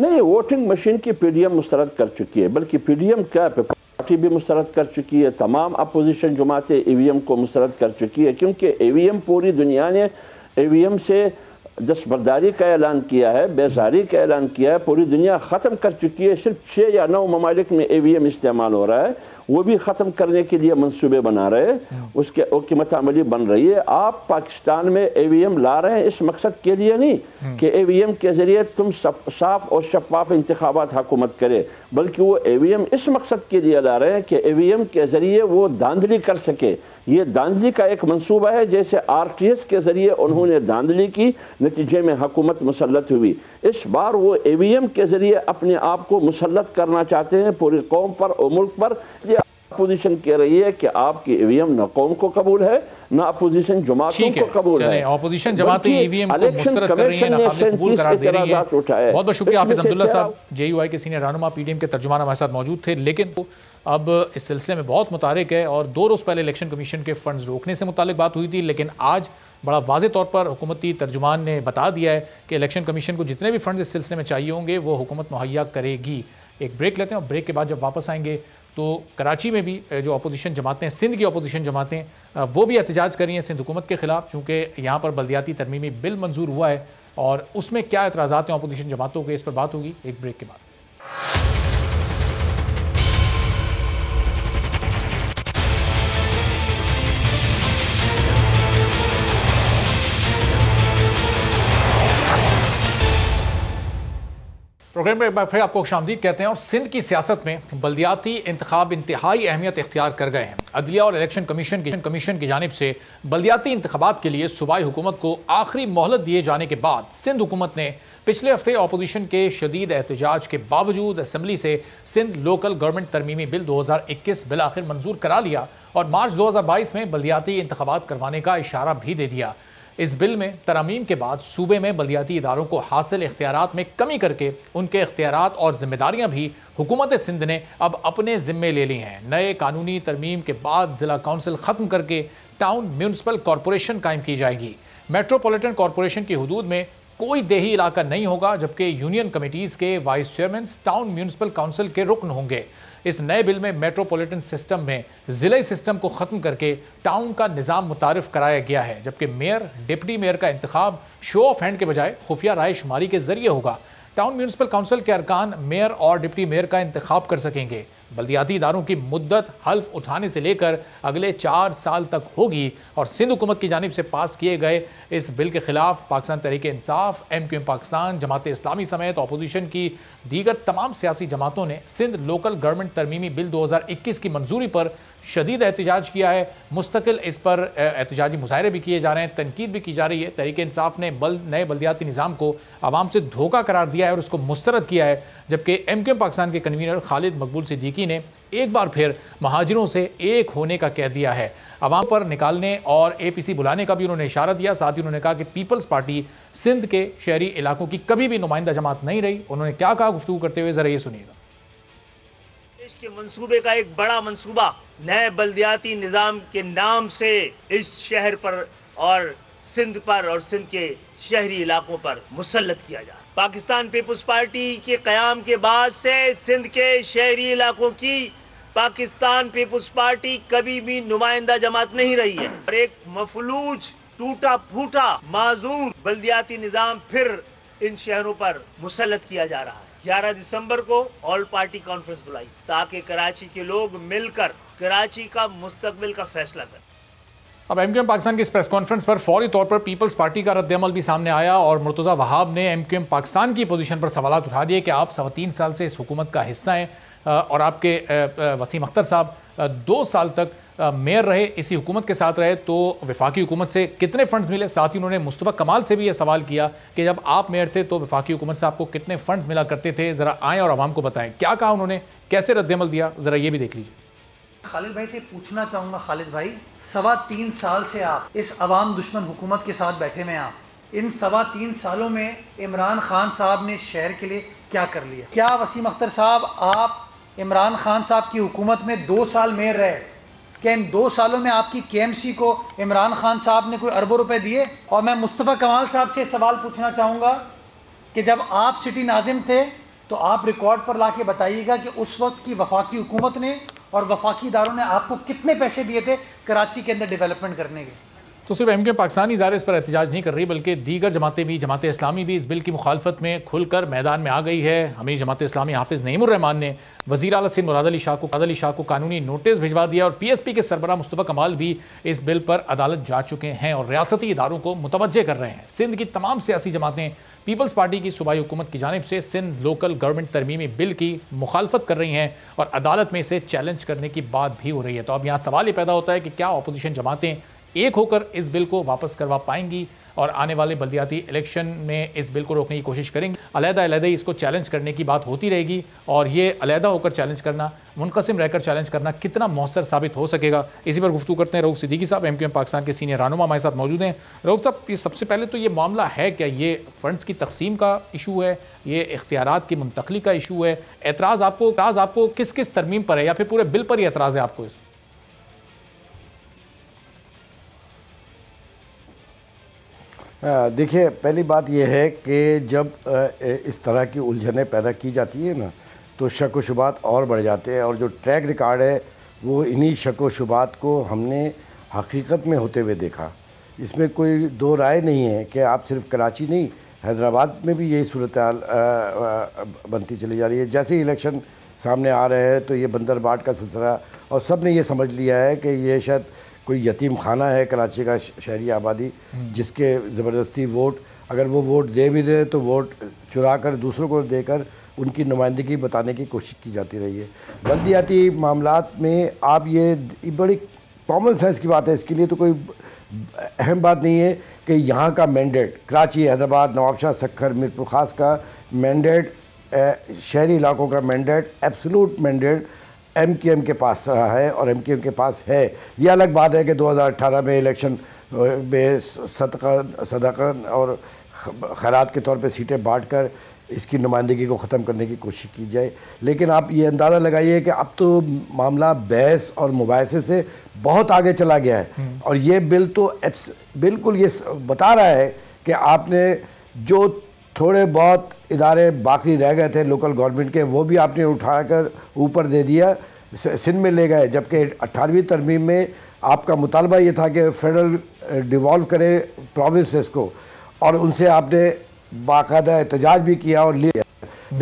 नहीं। वोटिंग मशीन की पीडीएम मुस्तरद कर चुकी है, बल्कि पीडीएम क्या पार्टी भी मुस्तरद कर चुकी है, तमाम अपोजिशन जमातें ईवीएम को मुस्तरद कर चुकी है, क्योंकि ईवीएम पूरी दुनिया ने ईवीएम से दस्तबरदारी का ऐलान किया है, बेजारी का ऐलान किया है, पूरी दुनिया ख़त्म कर चुकी है। सिर्फ छः या नौ ममालिक में ईवीएम इस्तेमाल हो रहा है, वो भी ख़त्म करने के लिए मनसूबे बना रहे, उसके हुकूमत अमली बन रही है। आप पाकिस्तान में ईवीएम ला रहे हैं इस मकसद के लिए नहीं कि ईवीएम के ज़रिए तुम साफ और शफाफ इंतखाबात हुकूमत करे, बल्कि वो ईवीएम इस मकसद के लिए ला रहे हैं कि ईवीएम के ज़रिए वो धांधली कर सके। ये धांधली का एक मंसूबा है, जैसे आरटीएस के ज़रिए उन्होंने धांधली की, नतीजे में हुकूमत मुसल्लत हुई। इस बार वो ईवीएम के ज़रिए अपने आप को मुसल्लत करना चाहते हैं पूरी कौम पर और मुल्क पर। ये अपोजिशन कह रही है कि आपकी ईवीएम न कौम को कबूल है ना अपोजिशन जमातों को कबूल है। अपोजिशन जमातें ईवीएम को मुस्तरद कर रही हैं, नाकाबिल कबूल करार दे रही हैं। बहुत बहुत शुक्रिया हाफिज अब्दुल्ला साहब, जेयूआई के सीनियर रहनुमा पीडीएम के तर्जुमान हमारे साथ मौजूद थे। लेकिन अब इस सिलसिले में बहुत मुतारिक है और दो रोज़ पहले इलेक्शन कमीशन के फंड्स रोकने से मुतालिक बात हुई थी, लेकिन आज बड़ा वाज़े तौर पर हुकूमती तर्जुमान ने बता दिया है कि इलेक्शन कमीशन को जितने भी फंड्स इस सिलसिले में चाहिए होंगे वो हुकूमत मुहैया करेगी। एक ब्रेक लेते हैं और ब्रेक के बाद जब वापस आएंगे तो कराची में भी जो अपोजिशन जमातें, सिंध की अपोजिशन जमातें, वो भी एहतजाज कर रही हैं सिंध हुकूमत के ख़िलाफ़, चूँकि यहाँ पर बल्दियाती तरमीमी बिल मंजूर हुआ है और उसमें क्या एतराज़ात हैं अपोजिशन जमातों के, इस पर बात होगी एक ब्रेक के बाद। प्रोग्राम में एक बार फिर आपको खुशामदीद कहते हैं। और सिंध की सियासत में बल्दियाती इंतखाब इंतहाई अहमियत इख्तियार कर गए हैं। अदलिया और इलेक्शन कमीशन की कमीशन की जानिब से बल्दियाती इंतखाबात के लिए सूबाई हुकूमत को आखिरी मोहलत दिए जाने के बाद सिंध हुकूमत ने पिछले हफ्ते अपोजिशन के शदीद एहतजाज के बावजूद असम्बली से सिंध लोकल गवर्नमेंट तरमीमी बिल दो हज़ार इक्कीस बिल आखिर मंजूर करा लिया और मार्च दो हज़ार बाईस में बल्दियाती इंतखाबात करवाने का इशारा भी दे दिया। इस बिल में तरमीम के बाद सूबे में बल्दियाती इदारों को हासिल इख्तियारात में कमी करके उनके इख्तियारात और जिम्मेदारियां भी हुकूमत सिंध ने अब अपने ज़िम्मे ले ली हैं। नए कानूनी तरमीम के बाद ज़िला काउंसिल ख़त्म करके टाउन म्यूनसिपल कॉरपोरेशन कायम की जाएगी। मेट्रोपॉलिटन कॉरपोरेशन की हदूद में कोई देही इलाका नहीं होगा, जबकि यूनियन कमेटीज़ के vice chairman town municipal council के रुकन होंगे। इस नए बिल में मेट्रोपॉलिटन सिस्टम में ज़िले सिस्टम को ख़त्म करके टाउन का निज़ाम मुतारफ़ कराया गया है, जबकि मेयर, डिप्टी मेयर का इंतखाब शो ऑफ हैंड के बजाय खुफिया राय शुमारी के ज़रिए होगा। टाउन म्यूनसिपल काउंसिल के अरकान मेयर और डिप्टी मेयर का इंतखाब कर सकेंगे। बल्दियाती इदारों की मुद्दत हल्फ उठाने से लेकर अगले चार साल तक होगी। और सिंध हुकूमत की जानिब से पास किए गए इस बिल के ख़िलाफ़ Pakistan Tehreek-e-Insaf, M Q M Pakistan, Jamaat-e-Islami समेत अपोजिशन की दीगर तमाम सियासी जमातों ने सिंध लोकल गवर्नमेंट तरमीमी बिल दो हज़ार इक्कीस की मंजूरी पर शदीद एहतजाज किया है। मुस्तकिल इस पर एहतजाजी मुजाहरे भी किए जा रहे हैं, तनकीद भी की जा रही है। तहरीक-ए-इंसाफ ने बल नए बल्दियाती निज़ाम को आवाम से धोखा करार दिया है और उसको मुस्तरद किया है, जबकि एम क्यू एम पाकिस्तान के कन्वीनर खालिद मकबूल सिद्दीकी ने एक बार फिर महाजिरों से एक होने का कह दिया है। आवाम पर निकालने और ए पी सी बुलाने का भी उन्होंने इशारा दिया। साथ ही उन्होंने कहा कि पीपल्स पार्टी सिंध के शहरी इलाकों की कभी भी नुमाइंदा जमात नहीं रही। उन्होंने क्या कहा गुफ्तगू करते हुए, ज़रा ये सुनिएगा। के मंसूबे का एक बड़ा मंसूबा नए बल्दियाती निज़ाम के नाम से इस शहर पर और सिंध पर और सिंध के शहरी इलाकों पर मुसल्लत किया जा रहा है। पाकिस्तान पीपल्स पार्टी के क़याम के बाद से सिंध के शहरी इलाकों की पाकिस्तान पीपल्स पार्टी कभी भी नुमाइंदा जमात नहीं रही है और एक मफलूज, टूटा फूटा, माजूर बल्दियाती निज़ाम फिर इन शहरों पर मुसल्लत किया जा रहा है। ग्यारह दिसंबर को ऑल पार्टी कॉन्फ्रेंस बुलाई ताकि कराची के लोग मिलकर कराची का मुस्तकबिल का फैसला करें। अब एमक्यूएम पाकिस्तान की इस प्रेस कॉन्फ्रेंस पर फौरी तौर पर पीपल्स पार्टी का रद्दअमल भी सामने आया और मुर्तज़ा वहाब ने एमक्यूएम पाकिस्तान की पोजीशन पर सवाल उठा दिए कि आप सवा तीन साल से इस हुकूमत का हिस्सा हैं और आपके वसीम अख्तर साहब दो साल तक मेयर रहे, इसी हुकूमत के साथ रहे, तो वफाकी हुकूमत से कितने फंड्स मिले। साथ ही उन्होंने मुस्तफ़ा कमाल से भी यह सवाल किया कि जब आप मेयर थे तो वफाकी हुकूमत से आपको कितने फंड्स मिला करते थे, ज़रा आएँ और आवाम को बताएं। क्या कहा उन्होंने, कैसे रद्दअमल दिया, ज़रा ये भी देख लीजिए। खालिद भाई से पूछना चाहूँगा, खालिद भाई सवा तीन साल से आप इस अवाम दुश्मन हुकूमत के साथ बैठे में, आप इन सवा तीन सालों में इमरान खान साहब ने शहर के लिए क्या कर लिया? क्या वसीम अख्तर साहब आप इमरान खान साहब की हुकूमत में दो साल मेयर रहे, क्या इन दो सालों में आपकी केएमसी को इमरान खान साहब ने कोई अरबों रुपए दिए? और मैं मुस्तफ़ा कमाल साहब से सवाल पूछना चाहूँगा कि जब आप सिटी नाजिम थे तो आप रिकॉर्ड पर ला के बताइएगा कि उस वक्त की वफाकी हुकूमत ने और वफाकी इदारों ने आपको कितने पैसे दिए थे कराची के अंदर डेवलपमेंट करने के। तो सिर्फ एमक्यूएम पाकिस्तान ही ज़ाहिर इस पर एहतजाज नहीं कर रही, बल्कि दीगर जमातें भी, जमात-ए-इस्लामी भी इस बिल की मुखालफत में खुलकर मैदान में आ गई है। हमें जमात-ए-इस्लामी हाफिज़ नईमुर रहमान ने वज़ीर आला सिंध मुराद अली शाह को अली शाह को कानूनी नोटिस भिजवा दिया और पी एस पी के सरबराह मुस्तफ़ा कमाल भी इस बिल पर अदालत जा चुके हैं और रियासती इदारों को मुतवज्जे कर रहे हैं। सिंध की तमाम सियासी जमातें पीपल्स पार्टी की सूबाई हुकूमत की जानिब से सिंध लोकल गवर्नमेंट तरमीमी बिल की मुखालफत कर रही हैं और अदालत में इसे चैलेंज करने की बात भी हो रही है। तो अब यहाँ सवाल ये पैदा होता है कि क्या अपोजिशन जमातें एक होकर इस बिल को वापस करवा पाएंगी और आने वाले बल्दियाती इलेक्शन में इस बिल को रोकने की कोशिश करेंगी? अलहदा अलहदा ही इसको चैलेंज करने की बात होती रहेगी और ये अलहदा होकर चैलेंज करना, मुनकसिम रहकर चैलेंज करना कितना मौसर साबित हो सकेगा, इसी पर गुफ्तगू करते हैं रऊफ सिद्दीकी साहब, एमक्यूएम पाकिस्तान के सीनियर रहनुमा हमारे साथ मौजूद हैं। रऊफ साहब, सबसे पहले तो ये मामला है क्या, ये फंड्स की तकसीम का इशू है, ये इख्तियारात की मुंतकली का इशू है? एतराज़ आपको एतराज़ आपको किस किस तरमीम पर है या फिर पूरे बिल पर ही एतराज़ है आपको? देखिए, पहली बात यह है कि जब इस तरह की उलझनें पैदा की जाती है ना तो शक व शुबात और बढ़ जाते हैं और जो ट्रैक रिकॉर्ड है वो इन्हीं शक व शुबात को हमने हकीकत में होते हुए देखा। इसमें कोई दो राय नहीं है कि आप सिर्फ कराची नहीं, हैदराबाद में भी यही सूरत बनती चली जा रही है। जैसे ही इलेक्शन सामने आ रहे हैं तो ये बंदरबाट का सिलसिला, और सब ने ये समझ लिया है कि ये शायद कोई यतीम खाना है कराची का शहरी आबादी, जिसके ज़बरदस्ती वोट, अगर वो वोट दे भी दे तो वोट चुरा कर दूसरों को देकर उनकी नुमाइंदगी बताने की कोशिश की जाती रही है। बल्दियाती मामलात में आप ये बड़ी कॉमन सेंस की बात है, इसके लिए तो कोई अहम बात नहीं है कि यहाँ का मैंडेट कराची, हैदराबाद, नवाबशाह, सक्खर, मीरपुर खास का मैंडेट, शहरी इलाकों का mandate, absolute mandate M Q M के पास रहा है और एम क्यू एम के पास है। ये अलग बात है कि दो हज़ार अठारह में इलेक्शन में सदका सदाकत और खैरात के तौर पे सीटें बांटकर इसकी नुमाइंदगी को ख़त्म करने की कोशिश की जाए, लेकिन आप ये अंदाज़ा लगाइए कि अब तो मामला बहस और मुबाहसे से बहुत आगे चला गया है और ये बिल तो बिल्कुल ये बता रहा है कि आपने जो थोड़े बहुत इदारे बाकी रह गए थे लोकल गवर्नमेंट के, वो भी आपने उठाकर ऊपर दे दिया, सिंध में ले गए, जबकि अट्ठारहवीं तरमीम में आपका मुतालबा ये था कि फेडरल डिवॉल्व करे प्रोविंसेस को और उनसे आपने बाकायदा एहतजाज भी किया और लिया,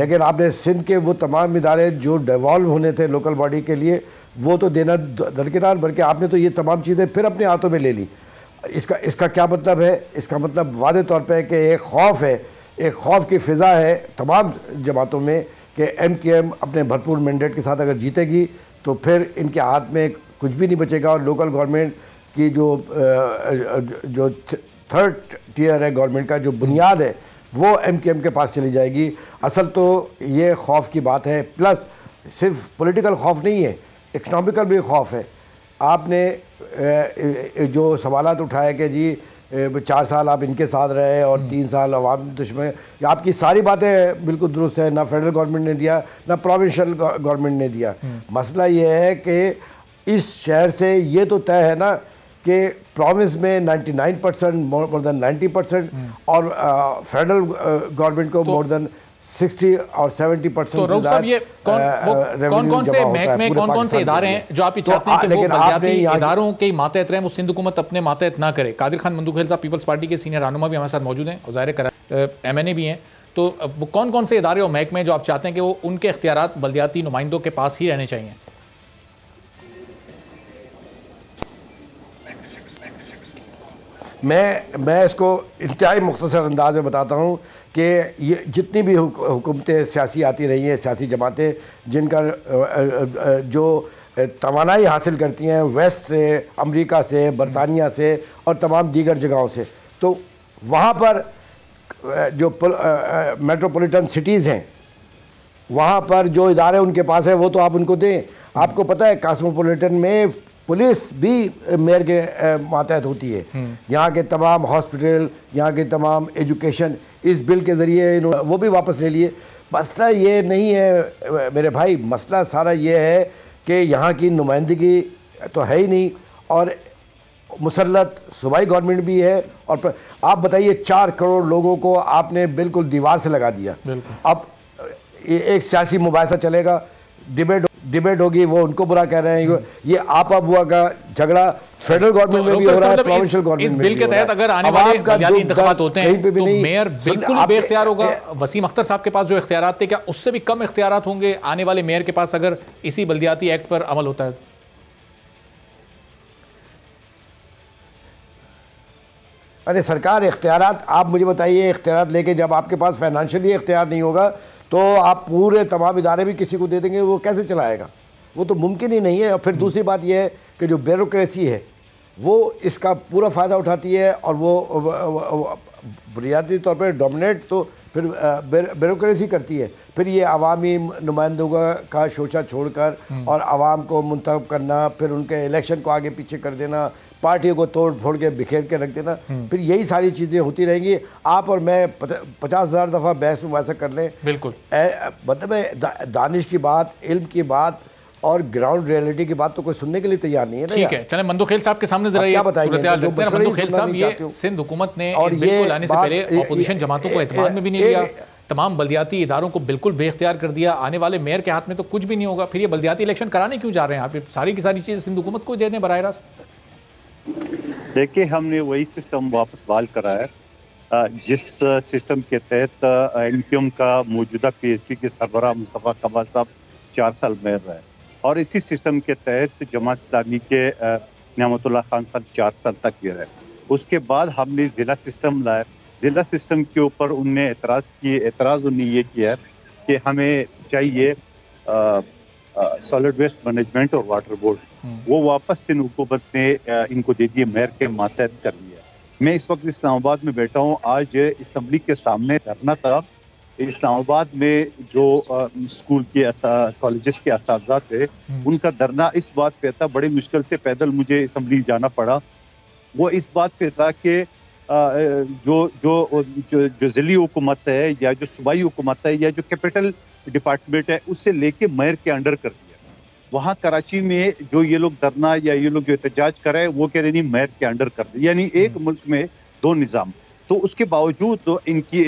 लेकिन आपने सिंध के वो तमाम इदारे जो डिवॉल्व होने थे लोकल बॉडी के लिए वो तो देना दरकिनार, बल्कि आपने तो ये तमाम चीज़ें फिर अपने हाथों में ले ली। इसका इसका क्या मतलब है? इसका मतलब वादे तौर पर कि एक खौफ है, एक खौफ की फ़िज़ा है तमाम जमातों में कि एम के एम अपने भरपूर मैंडेट के साथ अगर जीतेगी तो फिर इनके हाथ में कुछ भी नहीं बचेगा और लोकल गवर्नमेंट की जो जो थर्ड टीयर है गवर्नमेंट का, जो बुनियाद है, वो एम के एम के पास चली जाएगी। असल तो ये खौफ की बात है, प्लस सिर्फ पॉलिटिकल खौफ नहीं है, इकनॉमिकल भी खौफ है। आपने जो सवालात उठाए कि जी चार साल आप इनके साथ रहे और तीन साल अवाम दुश्मन, आपकी सारी बातें बिल्कुल दुरुस्त है, ना फेडरल गवर्नमेंट ने दिया ना प्रोविंशियल गवर्नमेंट ने दिया। मसला ये है कि इस शहर से ये तो तय है ना कि प्रोविंस में निन्यानवे percent, more than ninety percent, और फेडरल गवर्नमेंट को मोर देन सिक्सटी और सेवेंटी परसेंट। तो साहब, ये कौन आ, कौन कौन से महकमे, कौन कौन से इदारे हैं जो आप ही चाहते हैं कि वो बल्दियाती इदारों के मातहत रहें, वो सिंध हुकूमत अपने मातहत ना करे? कादिर खान मंदोखेल साहब, पीपल्स पार्टी के सीनियर रहनुमा भी हमारे साथ मौजूद हैं और ज़ाहिर करार एम एन ए भी हैं, तो वो कौन कौन से इदारे और महकमे जो आप चाहते हैं कि वो उनके इख्तियारात बल्दियाती नुमाइंदों के पास ही रहने चाहिए? मैं मैं इसको इंतहाई मुख्तसर अंदाज में बताता हूँ कि ये जितनी भी हुकूमतें सियासी आती रही हैं, सियासी जमातें जिनका जो तवानाई हासिल करती हैं वेस्ट से, अमेरिका से, बरतानिया से और तमाम दीगर जगहों से, तो वहाँ पर जो मेट्रोपॉलिटन सिटीज़ हैं वहाँ पर जो इदारे उनके पास हैं वो तो आप उनको दें। आपको पता है कास्मोपोलिटन में पुलिस भी मेयर के मातहत होती है। यहाँ के तमाम हॉस्पिटल, यहाँ के तमाम एजुकेशन इस बिल के ज़रिए वो भी वापस ले लिए। मसला ये नहीं है मेरे भाई, मसला सारा ये है कि यहाँ की नुमाइंदगी तो है ही नहीं और मुसल्लत सूबाई गवर्नमेंट भी है। और आप बताइए, चार करोड़ लोगों को आपने बिल्कुल दीवार से लगा दिया। अब एक सियासी मुबाहिसा चलेगा, डिबेट डिबेट होगी, वो उनको बुरा कह रहे हैं, ये आपा बुआ का झगड़ा फेडरल गवर्नमेंट में भी हो रहा है, प्रोविंशियल गवर्नमेंट में भी हो रहा है। इस बिल के तहत अगर आने वाले बलदियाती इंतखाबात होते हैं तो मेयर बिल्कुल बेइख्तियार होगा। वसीम अख्तर साहब के पास जो इख्तियारात थे, क्या उससे भी कम इख्तियारात होंगे आने वाले मेयर के पास अगर इसी बलदियाती एक्ट पर अमल होता है? अरे सरकार, इख्तियारात आप मुझे बताइए, इख्तियारात लेके जब आपके पास फाइनेंशियली इख्तियार नहीं होगा तो आप पूरे तमाम इदारे भी किसी को दे देंगे, वो कैसे चलाएगा? वो तो मुमकिन ही नहीं है। और फिर दूसरी बात यह है कि जो ब्यूरोक्रेसी है वो इसका पूरा फ़ायदा उठाती है और वो बुनियादी तौर पर डोमिनेट तो फिर ब्यूरोक्रेसी करती है। फिर ये अवामी नुमाइंदों का शोशा छोड़कर और आवाम को मुंतखब करना, फिर उनके इलेक्शन को आगे पीछे कर देना, पार्टियों को तोड़ फोड़ के बिखेर के रख देना, फिर यही सारी चीज़ें होती रहेंगी। आप और मैं पचास हज़ार दफ़ा बहस मुबासा कर लें, बिल्कुल मतलब दा, दानिश की बात, इल्म की बात और ग्राउंड रियलिटी की बात तो कोई सुनने के लिए तैयार नहीं है। ठीक है, चलें मंदोखेल साहब के सामने जरा ये सूरतेहाल देखते हैं। मंदोखेल साहब, ये सिंध हुकूमत ने इस बिल को लाने से पहले अपोजिशन जमातों को एतमाद में भी नहीं लिया, तमाम बलदियाती इदारों को बिल्कुल बेइख्तियार कर दिया, आने वाले मेयर के हाथ में तो कुछ भी नहीं होगा, फिर ये बलदियाती इलेक्शन कराने क्यों जा रहे हैं आप? सारी की सारी चीज़ें सिंध हुकूमत को दे दें बराह रास्त। देखिए, हमने वही सिस्टम वापस बहाल कराया जिस सिस्टम के तहत एमक्यूएम का मौजूदा पीएचपी के सरबराह मुस्तफ़ा कमाल साहब चार साल मेयर रहे और इसी सिस्टम के तहत जमात-ए-इस्लामी के नियामतुल लाह खान साहब चार साल तक भी रहे। उसके बाद हमने ज़िला सिस्टम लाया, ज़िला सिस्टम के ऊपर उनने एतराज़ किए, एतराज़ उनने ये किया कि हमें चाहिए आ, सॉलिड वेस्ट मैनेजमेंट और वाटर बोर्ड, वो वापस सिंध हुकूमत ने आ, इनको दे दिए, मेयर के मातहत कर लिया। मैं इस वक्त इस्लामाबाद में बैठा हूँ, आज इसम्बली के सामने धरना था। इस्लामाबाद में जो आ, स्कूल के कॉलेजेस के असातिज़ा थे उनका धरना इस बात पे था, बड़ी मुश्किल से पैदल मुझे इसम्बली जाना पड़ा, वो इस बात पे था कि जो जो जो ज़िली हुकूमत है या जो सूबाई हुकूमत है या जो कैपिटल डिपार्टमेंट है उससे लेके मेयर के अंडर कर दिया। वहाँ कराची में जो ये लोग धरना या ये लोग जो एहतजाज कर रहे हैं वो कह रहे नहीं, मेयर के अंडर कर दिया, यानी एक मुल्क में दो निज़ाम। तो उसके बावजूद तो इनकी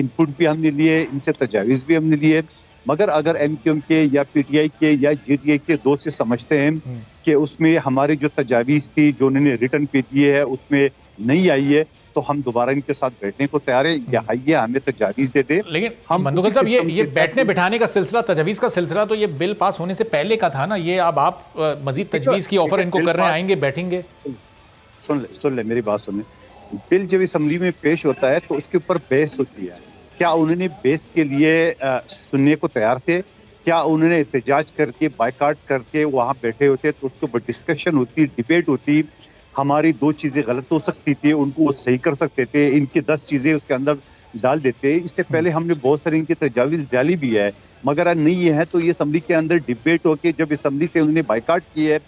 इनपुट भी हमने लिए, इनसे तजावीज़ भी हमने लिए, मगर अगर एम क्यू एम के या पी टी आई के या जे डी आई के दो से समझते हैं कि उसमें हमारी जो तजावीज़ थी जो उन्होंने रिटर्न पे दिए है उसमें नहीं आई है, तो हम दोबारा इनके साथ बैठने को तैयार है, या आइए हमें तजावीज़ दे दे। लेकिन हम मंदोखेल साहब, ये ये बैठने बिठाने का सिलसिला, तजावीज़ का सिलसिला तो ये बिल पास होने से पहले का था ना, ये अब आप मजीद तजवीज़ की ऑफर इनको कर रहे हैं, आएंगे बैठेंगे? सुन ले सुन ले मेरी बात सुन ले, बिल जब असम्बली में पेश होता है तो उसके ऊपर बहस होती है। क्या उन्होंने बहस के लिए सुनने को तैयार थे? क्या उन्होंने एहतजाज करके बाइकाट करके वहाँ बैठे होते तो उसके ऊपर डिस्कशन होती, डिबेट होती, हमारी दो चीज़ें गलत हो सकती थी उनको वो सही कर सकते थे, इनकी दस चीज़ें उसके अंदर डाल देते। इससे पहले हमने बहुत सारी इनकी तजावीज़ डाली भी है मगर नहीं है, तो ये असम्बली के अंदर डिबेट होकर जब असम्बली से उन्होंने बाइकाट की है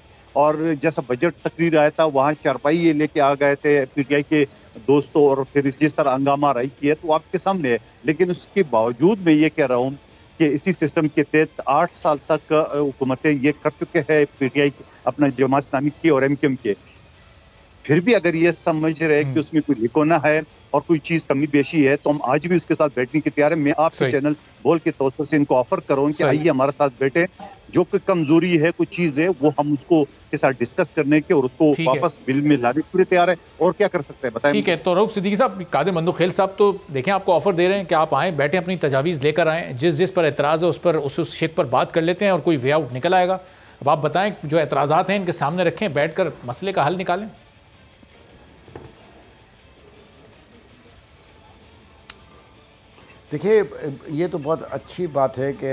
और जैसा बजट तकरीर आया था वहाँ चारपाई ये लेके आ गए थे पीटीआई के दोस्तों, और फिर जिस तरह हंगामा राई किया तो आपके सामने है। लेकिन उसके बावजूद मैं ये कह रहा हूँ कि इसी सिस्टम के तहत आठ साल तक हुकूमतें ये कर चुके हैं, पीटीआई अपना जमात-ए-इस्लामी के और एमक्यूएम के। फिर भी अगर ये समझ रहे कि उसमें कोई लिकोना है और कोई चीज़ कमी बेशी है तो हम आज भी उसके साथ बैठने की तैयार है। मैं आपके चैनल बोल के तौर से इनको ऑफर करूँ कि आइए हमारे साथ बैठे, जो कोई कमजोरी है कोई चीज़ है वो हम उसको के साथ डिस्कस करने के और उसको वापस बिल में लाने के लिए तैयार है। और क्या कर सकते हैं बताएं। ठीक है, तो रऊफ सिद्दीकी साहब, कादिर मंदोखेल साहब तो देखें आपको ऑफर दे रहे हैं कि आप आएँ, बैठें, अपनी तजावीज़ लेकर आएँ, जिस जिस पर एतराज़ है उस पर उस उस शेख पर बात कर लेते हैं और कोई वे आउट निकल आएगा। अब आप बताएँ जो एतराज़ात हैं इनके सामने रखें, बैठ कर मसले का हल निकालें। देखिए ये तो बहुत अच्छी बात है कि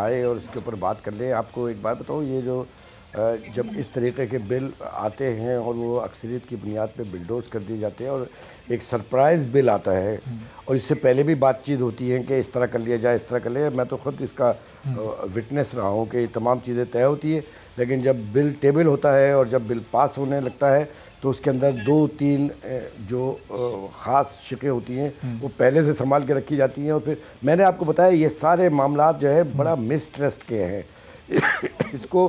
आए और इसके ऊपर बात कर लें। आपको एक बात बताऊँ, ये जो जब इस तरीके के बिल आते हैं और वो अक्सरियत की बुनियाद पे बिलडोज कर दिए जाते हैं और एक सरप्राइज़ बिल आता है और इससे पहले भी बातचीत होती है कि इस तरह कर लिया जाए, इस तरह कर लिया। मैं तो ख़ुद इसका विटनेस रहा हूँ कि तमाम चीज़ें तय होती है, लेकिन जब बिल टेबल होता है और जब बिल पास होने लगता है तो उसके अंदर दो तीन जो ख़ास शिकें होती हैं वो पहले से संभाल के रखी जाती हैं। और फिर मैंने आपको बताया ये सारे मामला जो है बड़ा मिसट्रस्ट के हैं, इसको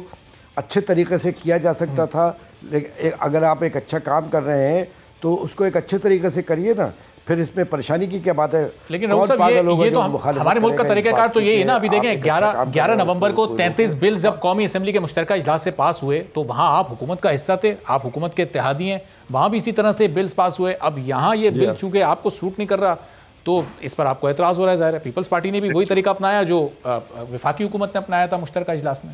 अच्छे तरीके से किया जा सकता था। लेकिन अगर आप एक अच्छा काम कर रहे हैं तो उसको एक अच्छे तरीके से करिए ना, फिर इसमें परेशानी की क्या बात है। लेकिन रऊफ साहब ये, ये तो हम, हमारे मुल्क का तरीक़ाकार तो यही है ना। अभी देखें ग्यारह ग्यारह नवंबर को तैंतीस बिल जब कौमी असम्बली के मुश्तरका इजलास से पास हुए तो वहाँ आप हुकूमत का हिस्सा थे, आप हुकूमत के इत्तेहादी हैं, वहाँ भी इसी तरह से बिल्स पास हुए। अब यहाँ ये बिल चूँकि आपको सूट नहीं कर रहा तो इस पर आपको एतराज़ हो रहा है। ज़ाहिर है पीपल्स पार्टी ने भी वही तरीका अपनाया जो वफाकी हुकूमत ने अपनाया था मुश्तरका इजलास में।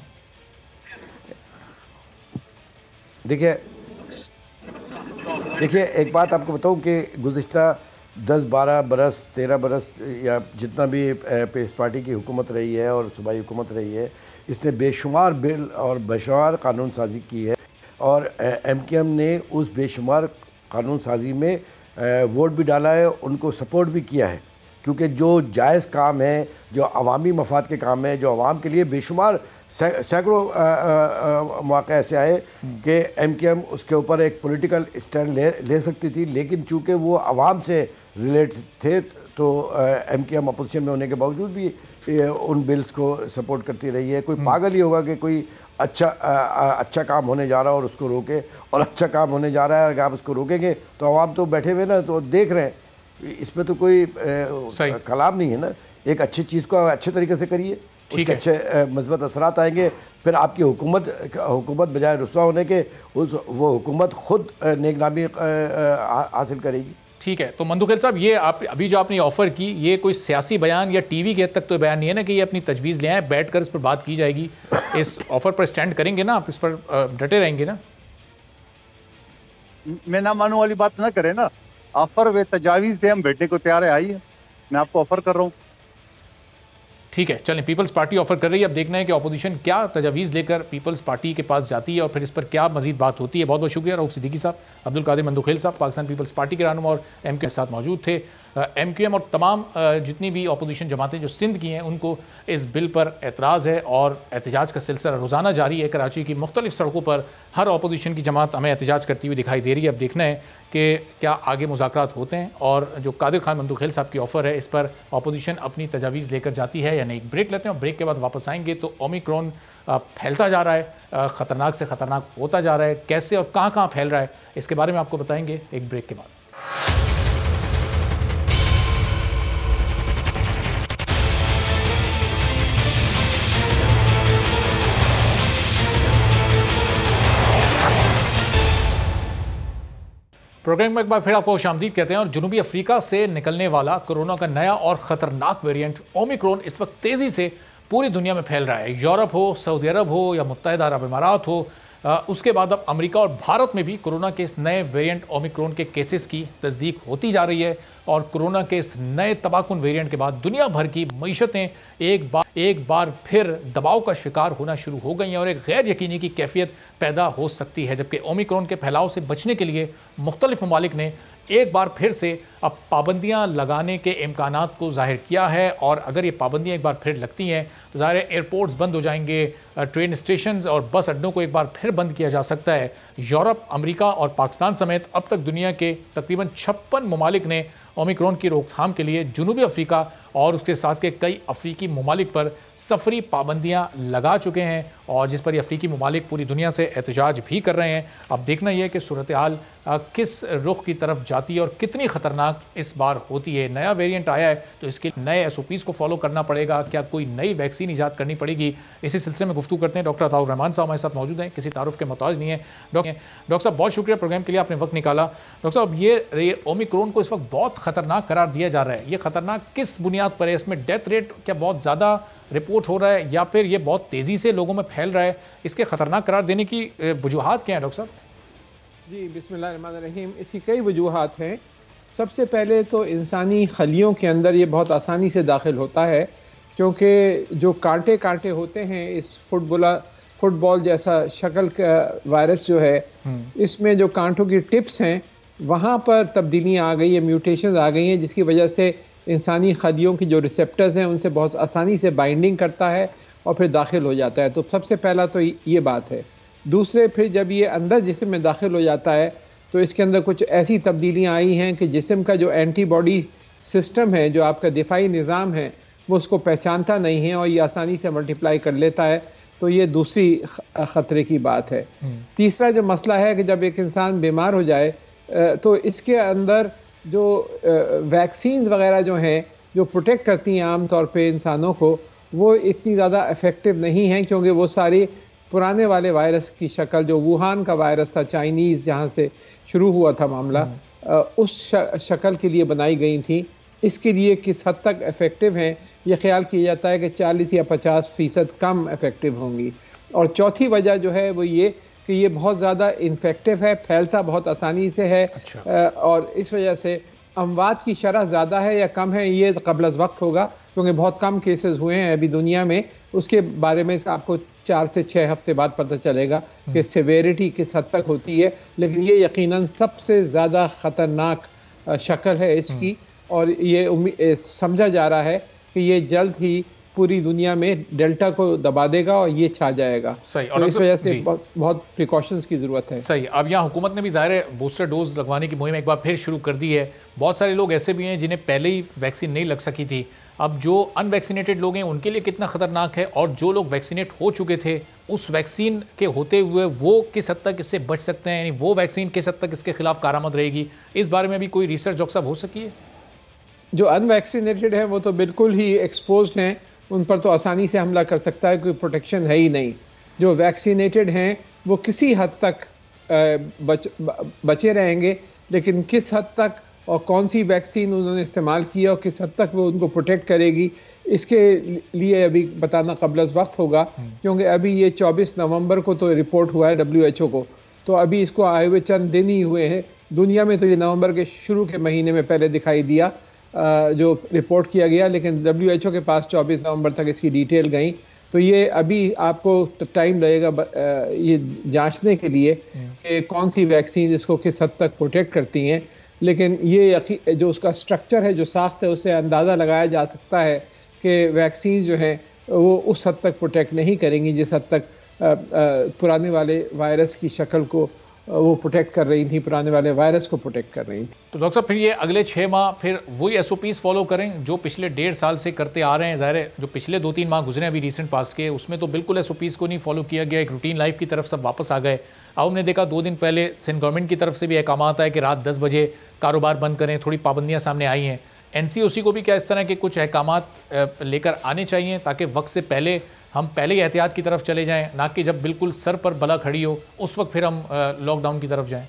देखिए देखिए एक बात आपको बताऊँ कि गुज़िश्ता दस बारह बरस तेरह बरस या जितना भी पीपल्स पार्टी की हुकूमत रही है और सूबाई हुकूमत रही है, इसने बेशुमार बिल और बेशुमार कानून साजी की है और एम के एम ने उस बेशुमार कानून साजी में वोट भी डाला है, उनको सपोर्ट भी किया है, क्योंकि जो जायज़ काम है, जो अवामी मफाद के काम है, जो आवाम के लिए बेशुमार सैकड़ों मौक़े ऐसे आए कि एम के एम उसके ऊपर एक पॉलिटिकल स्टैंड ले ले सकती थी, लेकिन चूंकि वो आवाम से रिलेट थे तो एम के एम अपोजिशन में होने के बावजूद भी उन बिल्स को सपोर्ट करती रही है। कोई पागल ही होगा कि कोई अच्छा आ, आ, अच्छा काम होने जा रहा है और उसको रोके, और अच्छा काम होने जा रहा है अगर आप उसको रोकेंगे तो आवाम तो बैठे हुए ना तो देख रहे हैं, इसमें तो कोई कलाम नहीं है ना। एक अच्छी चीज़ को अच्छे तरीके से करिए, ठीक है, अच्छे मजबूत असरात आएंगे। फिर आपकी हुकूमत हुकूमत बजाय रुस्वा होने के उस वो हुकूमत खुद नेकनामी हासिल करेगी। ठीक है, तो मंदोखेल साहब ये आप अभी जो आपने ऑफ़र की ये कोई सियासी बयान या टीवी के हद तक तो बयान नहीं है ना कि ये अपनी तजवीज़ ले आए, बैठ कर इस पर बात की जाएगी। इस ऑफ़र पर स्टैंड करेंगे ना आप, इस पर डटे रहेंगे ना? मैं ना मानू वाली बात ना करें ना, ऑफ़र वे तजावीज़ दें, हम बैठने को तैयार है। आइए मैं आपको ऑफ़र कर रहा हूँ। ठीक है, चलें, पीपल्स पार्टी ऑफर कर रही है, अब देखना है कि अपोजिशन क्या तजावीज़ लेकर पीपल्स पार्टी के पास जाती है और फिर इस पर क्या मजीद बात होती है। बहुत बहुत शुक्रिया रऊफ सिद्दीकी साहब, अब्दुल कादिर मंदोखेल साहब पाकिस्तान पीपल्स पार्टी के रहनुमा और एम के साथ मौजूद थे। एम क्यू एम और तमाम जितनी भी अपोजिशन जमातें जो सिंध की हैं उनको इस बिल पर एतराज़ है और एहतजाज का सिलसिला रोज़ाना जारी है। कराची की मुख्तलिफ सड़कों पर हर अपोजिशन की जमात हमें एहतजाज करती हुई दिखाई दे रही है। अब देखना है कि क्या आगे मुज़ाकरात होते हैं और जो कादिर खान मंदोखेल साहब की ऑफ़र है इस पर अपोजिशन अपनी तजावीज़ लेकर जाती है या नहीं। ब्रेक लेते हैं और ब्रेक के बाद वापस आएंगे। तो ओमिक्रॉन फैलता जा रहा है, ख़तरनाक से ख़तरनाक होता जा रहा है, कैसे और कहाँ कहाँ फैल रहा है इसके बारे में आपको बताएँगे एक ब्रेक के बाद। प्रोग्राम में एक बार फिर आपको खुशामदीद कहते हैं और जनूबी अफ्रीका से निकलने वाला कोरोना का नया और ख़तरनाक वेरिएंट ओमिक्रॉन इस वक्त तेज़ी से पूरी दुनिया में फैल रहा है। यूरोप हो, सऊदी अरब हो या मुत्तहिदा अरब इमारात हो, आ, उसके बाद अब अमेरिका और भारत में भी कोरोना के इस नए वेरिएंट ओमिक्रॉन के केसेस की तस्दीक होती जा रही है और कोरोना के इस नए तबाहकुन वेरिएंट के बाद दुनिया भर की मईशतें एक बार एक बार फिर दबाव का शिकार होना शुरू हो गई हैं और एक गैर यकीनी की कैफियत पैदा हो सकती है। जबकि ओमिक्रॉन के फैलाव से बचने के लिए मुख्तलिफ ममालिक ने एक बार फिर से अब पाबंदियाँ लगाने के इम्कानात को जाहिर किया है और अगर ये पाबंदियाँ एक बार फिर लगती हैं तो ज़ाहिर एयरपोर्ट्स बंद हो जाएंगे, ट्रेन स्टेशंस और बस अड्डों को एक बार फिर बंद किया जा सकता है। यूरोप, अमेरिका और पाकिस्तान समेत अब तक दुनिया के तकरीबन छप्पन ममालिक ने ओमिक्रॉन की रोकथाम के लिए जुनूबी अफ्रीका और उसके साथ के कई अफ्रीकी ममालिक पर सफरी पाबंदियाँ लगा चुके हैं और जिस पर ये अफ्रीकी ममालिक पूरी दुनिया से एहतजाज भी कर रहे हैं। अब देखना यह है कि सूरत हाल किस रुख की तरफ जाती है और कितनी ख़तरनाक इस बार होती है। नया वेरिएंट आया है तो इसके नए एस ओ पीज़ को फॉलो करना पड़ेगा, क्या कोई नई वैक्सीन ईजाद करनी पड़ेगी, इसी सिलसिले में गुफ्तगू करते हैं। डॉक्टर अताउर रहमान साहब हमारे साथ मौजूद हैं, किसी तारुफ के मोहताज नहीं है। डॉक्टर डॉक्टर साहब बहुत शुक्रिया प्रोग्राम के लिए, आपने वक्त निकाला। डॉक्टर साहब ये ओमिक्रॉन को इस वक्त बहुत ख़तरनाक करार दिया जा रहा है, ये ख़तरनाक किस बुनियाद पर है? इसमें डेथ रेट क्या बहुत ज़्यादा रिपोर्ट हो रहा है या फिर ये बहुत तेज़ी से लोगों में फैल रहा है? इसके ख़तरनाक करार देने की वजूहत क्या है डॉक्टर साहब? जी बिस्मिल्लाह रहमान रहीम, इसकी कई वजूहत हैं। सबसे पहले तो इंसानी खलियों के अंदर ये बहुत आसानी से दाखिल होता है क्योंकि जो कांटे कांटे होते हैं इस फुटबॉला फुटबॉल जैसा शक्ल का वायरस जो है, इसमें जो कांटों की टिप्स हैं वहाँ पर तब्दीलियाँ आ गई है, म्यूटेशंस आ गई हैं, जिसकी वजह से इंसानी खलियों की जो रिसेप्टर्स हैं उनसे बहुत आसानी से बाइंडिंग करता है और फिर दाखिल हो जाता है। तो सबसे पहला तो ये बात है। दूसरे, फिर जब ये अंदर जिस्म में दाखिल हो जाता है तो इसके अंदर कुछ ऐसी तब्दीलियाँ आई हैं कि जिस्म का जो एंटीबॉडी सिस्टम है, जो आपका दिफाई निज़ाम है, वो उसको पहचानता नहीं है और ये आसानी से मल्टीप्लाई कर लेता है। तो ये दूसरी ख़तरे की बात है। तीसरा जो मसला है कि जब एक इंसान बीमार हो जाए तो इसके अंदर जो वैक्सीन वगैरह जो हैं जो प्रोटेक्ट करती हैं आम तौर पे इंसानों को, वो इतनी ज़्यादा इफ़ेक्टिव नहीं हैं क्योंकि वो सारी पुराने वाले वायरस की शक्ल, जो वुहान का वायरस था चाइनीज़, जहाँ से शुरू हुआ था मामला, उस शक्ल के लिए बनाई गई थी। इसके लिए किस हद तक इफ़ेक्टिव हैं ये ख्याल किया जाता है कि चालीस या पचास फीसद कम इफ़ेक्टिव होंगी। और चौथी वजह जो है वो ये कि ये बहुत ज़्यादा इन्फेक्टिव है, फैलता बहुत आसानी से है। अच्छा। और इस वजह से अमवात की शरह ज़्यादा है या कम है ये क़ब्ल वक्त होगा क्योंकि बहुत कम केसेस हुए हैं अभी दुनिया में। उसके बारे में आपको चार से छः हफ्ते बाद पता चलेगा कि सेवेरिटी किस हद तक होती है, लेकिन ये यकीनन सबसे ज़्यादा ख़तरनाक शक्ल है इसकी और ये समझा जा रहा है कि ये जल्द ही पूरी दुनिया में डेल्टा को दबा देगा और ये छा जाएगा। सही। और तो इस वजह से बहुत बहुत प्रिकॉशंस की ज़रूरत है। सही। अब यहाँ हुकूमत ने भी ज़ाहिर है बूस्टर डोज लगवाने की मुहिम एक बार फिर शुरू कर दी है। बहुत सारे लोग ऐसे भी हैं जिन्हें पहले ही वैक्सीन नहीं लग सकी थी। अब जो अनवैक्सीनेटेड लोग हैं उनके लिए कितना ख़तरनाक है और जो लोग वैक्सीनेट हो चुके थे उस वैक्सीन के होते हुए वो किस हद तक इससे बच सकते हैं, यानी वो वैक्सीन किस हद तक इसके खिलाफ कारामद रहेगी, इस बारे में भी कोई रिसर्च डॉक्टर साहब हो सकी है? जो अनवैक्सीनेटेड हैं वो तो बिल्कुल ही एक्सपोज्ड हैं, उन पर तो आसानी से हमला कर सकता है, कोई प्रोटेक्शन है ही नहीं। जो वैक्सीनेटेड हैं वो किसी हद तक बच बचे रहेंगे, लेकिन किस हद तक और कौन सी वैक्सीन उन्होंने इस्तेमाल की और किस हद तक वो उनको प्रोटेक्ट करेगी इसके लिए अभी बताना क़ब्ल वक्त होगा क्योंकि अभी ये चौबीस नवंबर को तो रिपोर्ट हुआ है डब्ल्यू एच ओ को, तो अभी इसको आए हुए चंद दिन ही हुए हैं। दुनिया में तो ये नवंबर के शुरू के महीने में पहले दिखाई दिया जो रिपोर्ट किया गया, लेकिन डब्ल्यू एच ओ के पास चौबीस नवंबर तक इसकी डिटेल गई। तो ये अभी आपको टाइम लगेगा ये जांचने के लिए कि कौन सी वैक्सीन इसको किस हद तक प्रोटेक्ट करती हैं, लेकिन ये जो उसका स्ट्रक्चर है, जो साख्त है, उससे अंदाज़ा लगाया जा सकता है कि वैक्सीन जो हैं वो उस हद तक प्रोटेक्ट नहीं करेंगी जिस हद तक पुराने वाले वायरस की शक्ल को वो प्रोटेक्ट कर रही थी, पुराने वाले वायरस को प्रोटेक्ट कर रही थी। तो डॉक्टर साहब फिर ये अगले छः माह फिर वही एस ओ पीज़ फॉलो करें जो पिछले डेढ़ साल से करते आ रहे हैं। ज़ाहिर है जो पिछले दो तीन माह गुजरे अभी रिसेंट पास्ट के, उसमें तो बिल्कुल एस ओ पीज़ को नहीं फॉलो किया गया, एक रूटीन लाइफ की तरफ सब वापस आ गए। अब हमने देखा दो दिन पहले सिंध गवर्नमेंट की तरफ से भी अहकाम आता है कि रात दस बजे कारोबार बंद करें, थोड़ी पाबंदियाँ सामने आई हैं। एन सी ओ सी को भी क्या इस तरह के कुछ अहकाम लेकर आने चाहिए ताकि वक्त से पहले हम पहले ही एहतियात की तरफ चले जाएं, ना कि जब बिल्कुल सर पर बला खड़ी हो उस वक्त फिर हम लॉकडाउन की तरफ जाएं?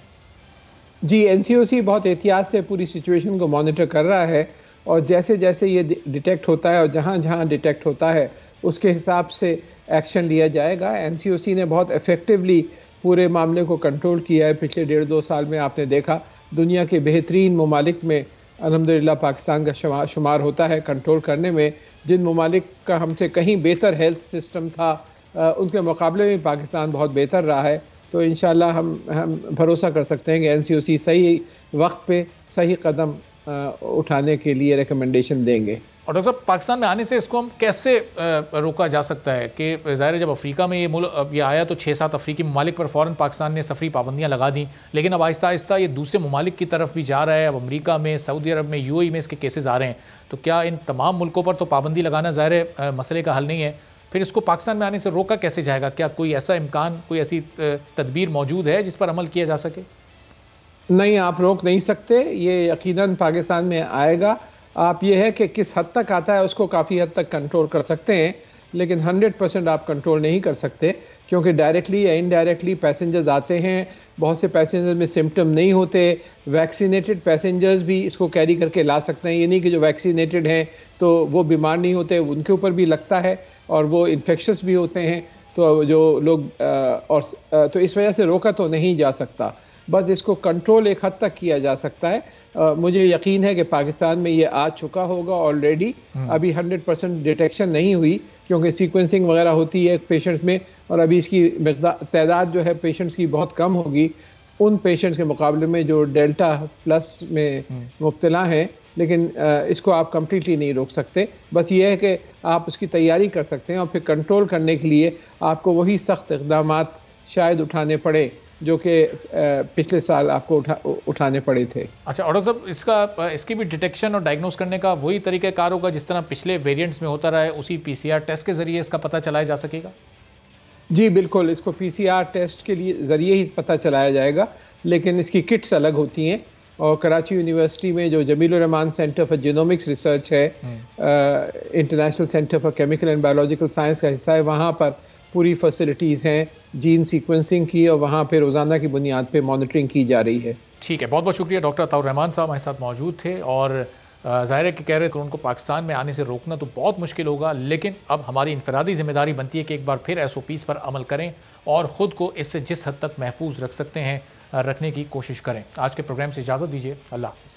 जी, एनसीओसी बहुत एहतियात से पूरी सिचुएशन को मॉनिटर कर रहा है और जैसे जैसे ये डिटेक्ट होता है और जहां जहां डिटेक्ट होता है उसके हिसाब से एक्शन लिया जाएगा। एनसीओसी ने बहुत इफेक्टिवली पूरे मामले को कंट्रोल किया है पिछले डेढ़ दो साल में। आपने देखा दुनिया के बेहतरीन ममालिक में अल्हम्दुलिल्लाह पाकिस्तान का शुमार होता है कंट्रोल करने में। जिन ममालिक का हमसे कहीं बेहतर हेल्थ सिस्टम था आ, उनके मुकाबले में पाकिस्तान बहुत बेहतर रहा है। तो इंशाल्लाह हम हम भरोसा कर सकते हैं कि एन सी ओ सी सही वक्त पे सही कदम उठाने के लिए रिकमेंडेशन देंगे। और डॉक्टर साहब, पाकिस्तान में आने से इसको हम कैसे रोका जा सकता है कि ज़ाहिर जब अफ्रीका में ये मुल्क ये आया तो छः सात अफ्रीकी ममालिक पर फ़ौरन पाकिस्तान ने सफरी पाबंदियाँ लगा दी, लेकिन अब आहिस्ता आहिस्ता ये दूसरे ममालिक की तरफ भी जा रहा है। अब अमरीका में, सऊदी अरब में, यूएई में इसके केसेस आ रहे हैं, तो क्या इन तमाम मुल्कों पर तो पाबंदी लगाना ज़ाहिर मसले का हल नहीं है? फिर इसको पाकिस्तान में आने से रोका कैसे जाएगा? क्या कोई ऐसा इम्कान, कोई ऐसी तदबीर मौजूद है जिस पर अमल किया जा सके? नहीं, आप रोक नहीं सकते। ये यकीनन पाकिस्तान में आएगा। आप ये है कि किस हद तक आता है उसको काफ़ी हद तक कंट्रोल कर सकते हैं, लेकिन हंड्रेड परसेंट आप कंट्रोल नहीं कर सकते, क्योंकि डायरेक्टली या इनडायरेक्टली पैसेंजर्स आते हैं। बहुत से पैसेंजर्स में सिम्टम नहीं होते। वैक्सीनेटेड पैसेंजर्स भी इसको कैरी करके ला सकते हैं। ये नहीं कि जो वैक्सीनेटेड हैं तो वो बीमार नहीं होते, उनके ऊपर भी लगता है और वो इन्फेक्शस भी होते हैं। तो जो लोग और तो इस वजह से रोका तो नहीं जा सकता, बस इसको कंट्रोल एक हद तक किया जा सकता है। आ, मुझे यकीन है कि पाकिस्तान में ये आ चुका होगा ऑलरेडी। अभी हंड्रेड परसेंट डिटेक्शन नहीं हुई क्योंकि सीक्वेंसिंग वगैरह होती है पेशेंट्स में, और अभी इसकी तादाद जो है पेशेंट्स की बहुत कम होगी उन पेशेंट्स के मुकाबले में जो डेल्टा प्लस में मुब्तला हैं। लेकिन आ, इसको आप कम्प्लीटली नहीं रोक सकते, बस ये है कि आप उसकी तैयारी कर सकते हैं और फिर कंट्रोल करने के लिए आपको वही सख्त इक़दाम शायद उठाने पड़े जो कि पिछले साल आपको उठा उठाने पड़े थे। अच्छा, और डॉक्टर साहब, इसका इसकी भी डिटेक्शन और डायग्नोस करने का वही तरीक़ाकार होगा जिस तरह पिछले वेरिएंट्स में होता रहा है, उसी पीसीआर टेस्ट के ज़रिए इसका पता चलाया जा सकेगा? जी बिल्कुल, इसको पीसीआर टेस्ट के लिए ज़रिए ही पता चलाया जाएगा, लेकिन इसकी किट्स अलग होती हैं। और कराची यूनिवर्सिटी में जो Jameel Rahman centre for genomics research है, international centre for chemical and biological science का हिस्सा है, वहाँ पर पूरी फैसिलिटीज़ हैं जीन सीक्वेंसिंग की, और वहाँ पे रोज़ाना की बुनियाद पे मॉनिटरिंग की जा रही है। ठीक है, बहुत बहुत शुक्रिया। डॉक्टर अताउर रहमान साहब हमारे साथ मौजूद थे, और ज़ाहिर है कि कह रहे थे उनको पाकिस्तान में आने से रोकना तो बहुत मुश्किल होगा, लेकिन अब हमारी इनफरादी ज़िम्मेदारी बनती है कि एक बार फिर एस ओ पीज़ पर अमल करें और ख़ुद को इससे जिस हद तक महफूज रख सकते हैं रखने की कोशिश करें। आज के प्रोग्राम से इजाज़त दीजिए, अल्लाह हाफ़िज़।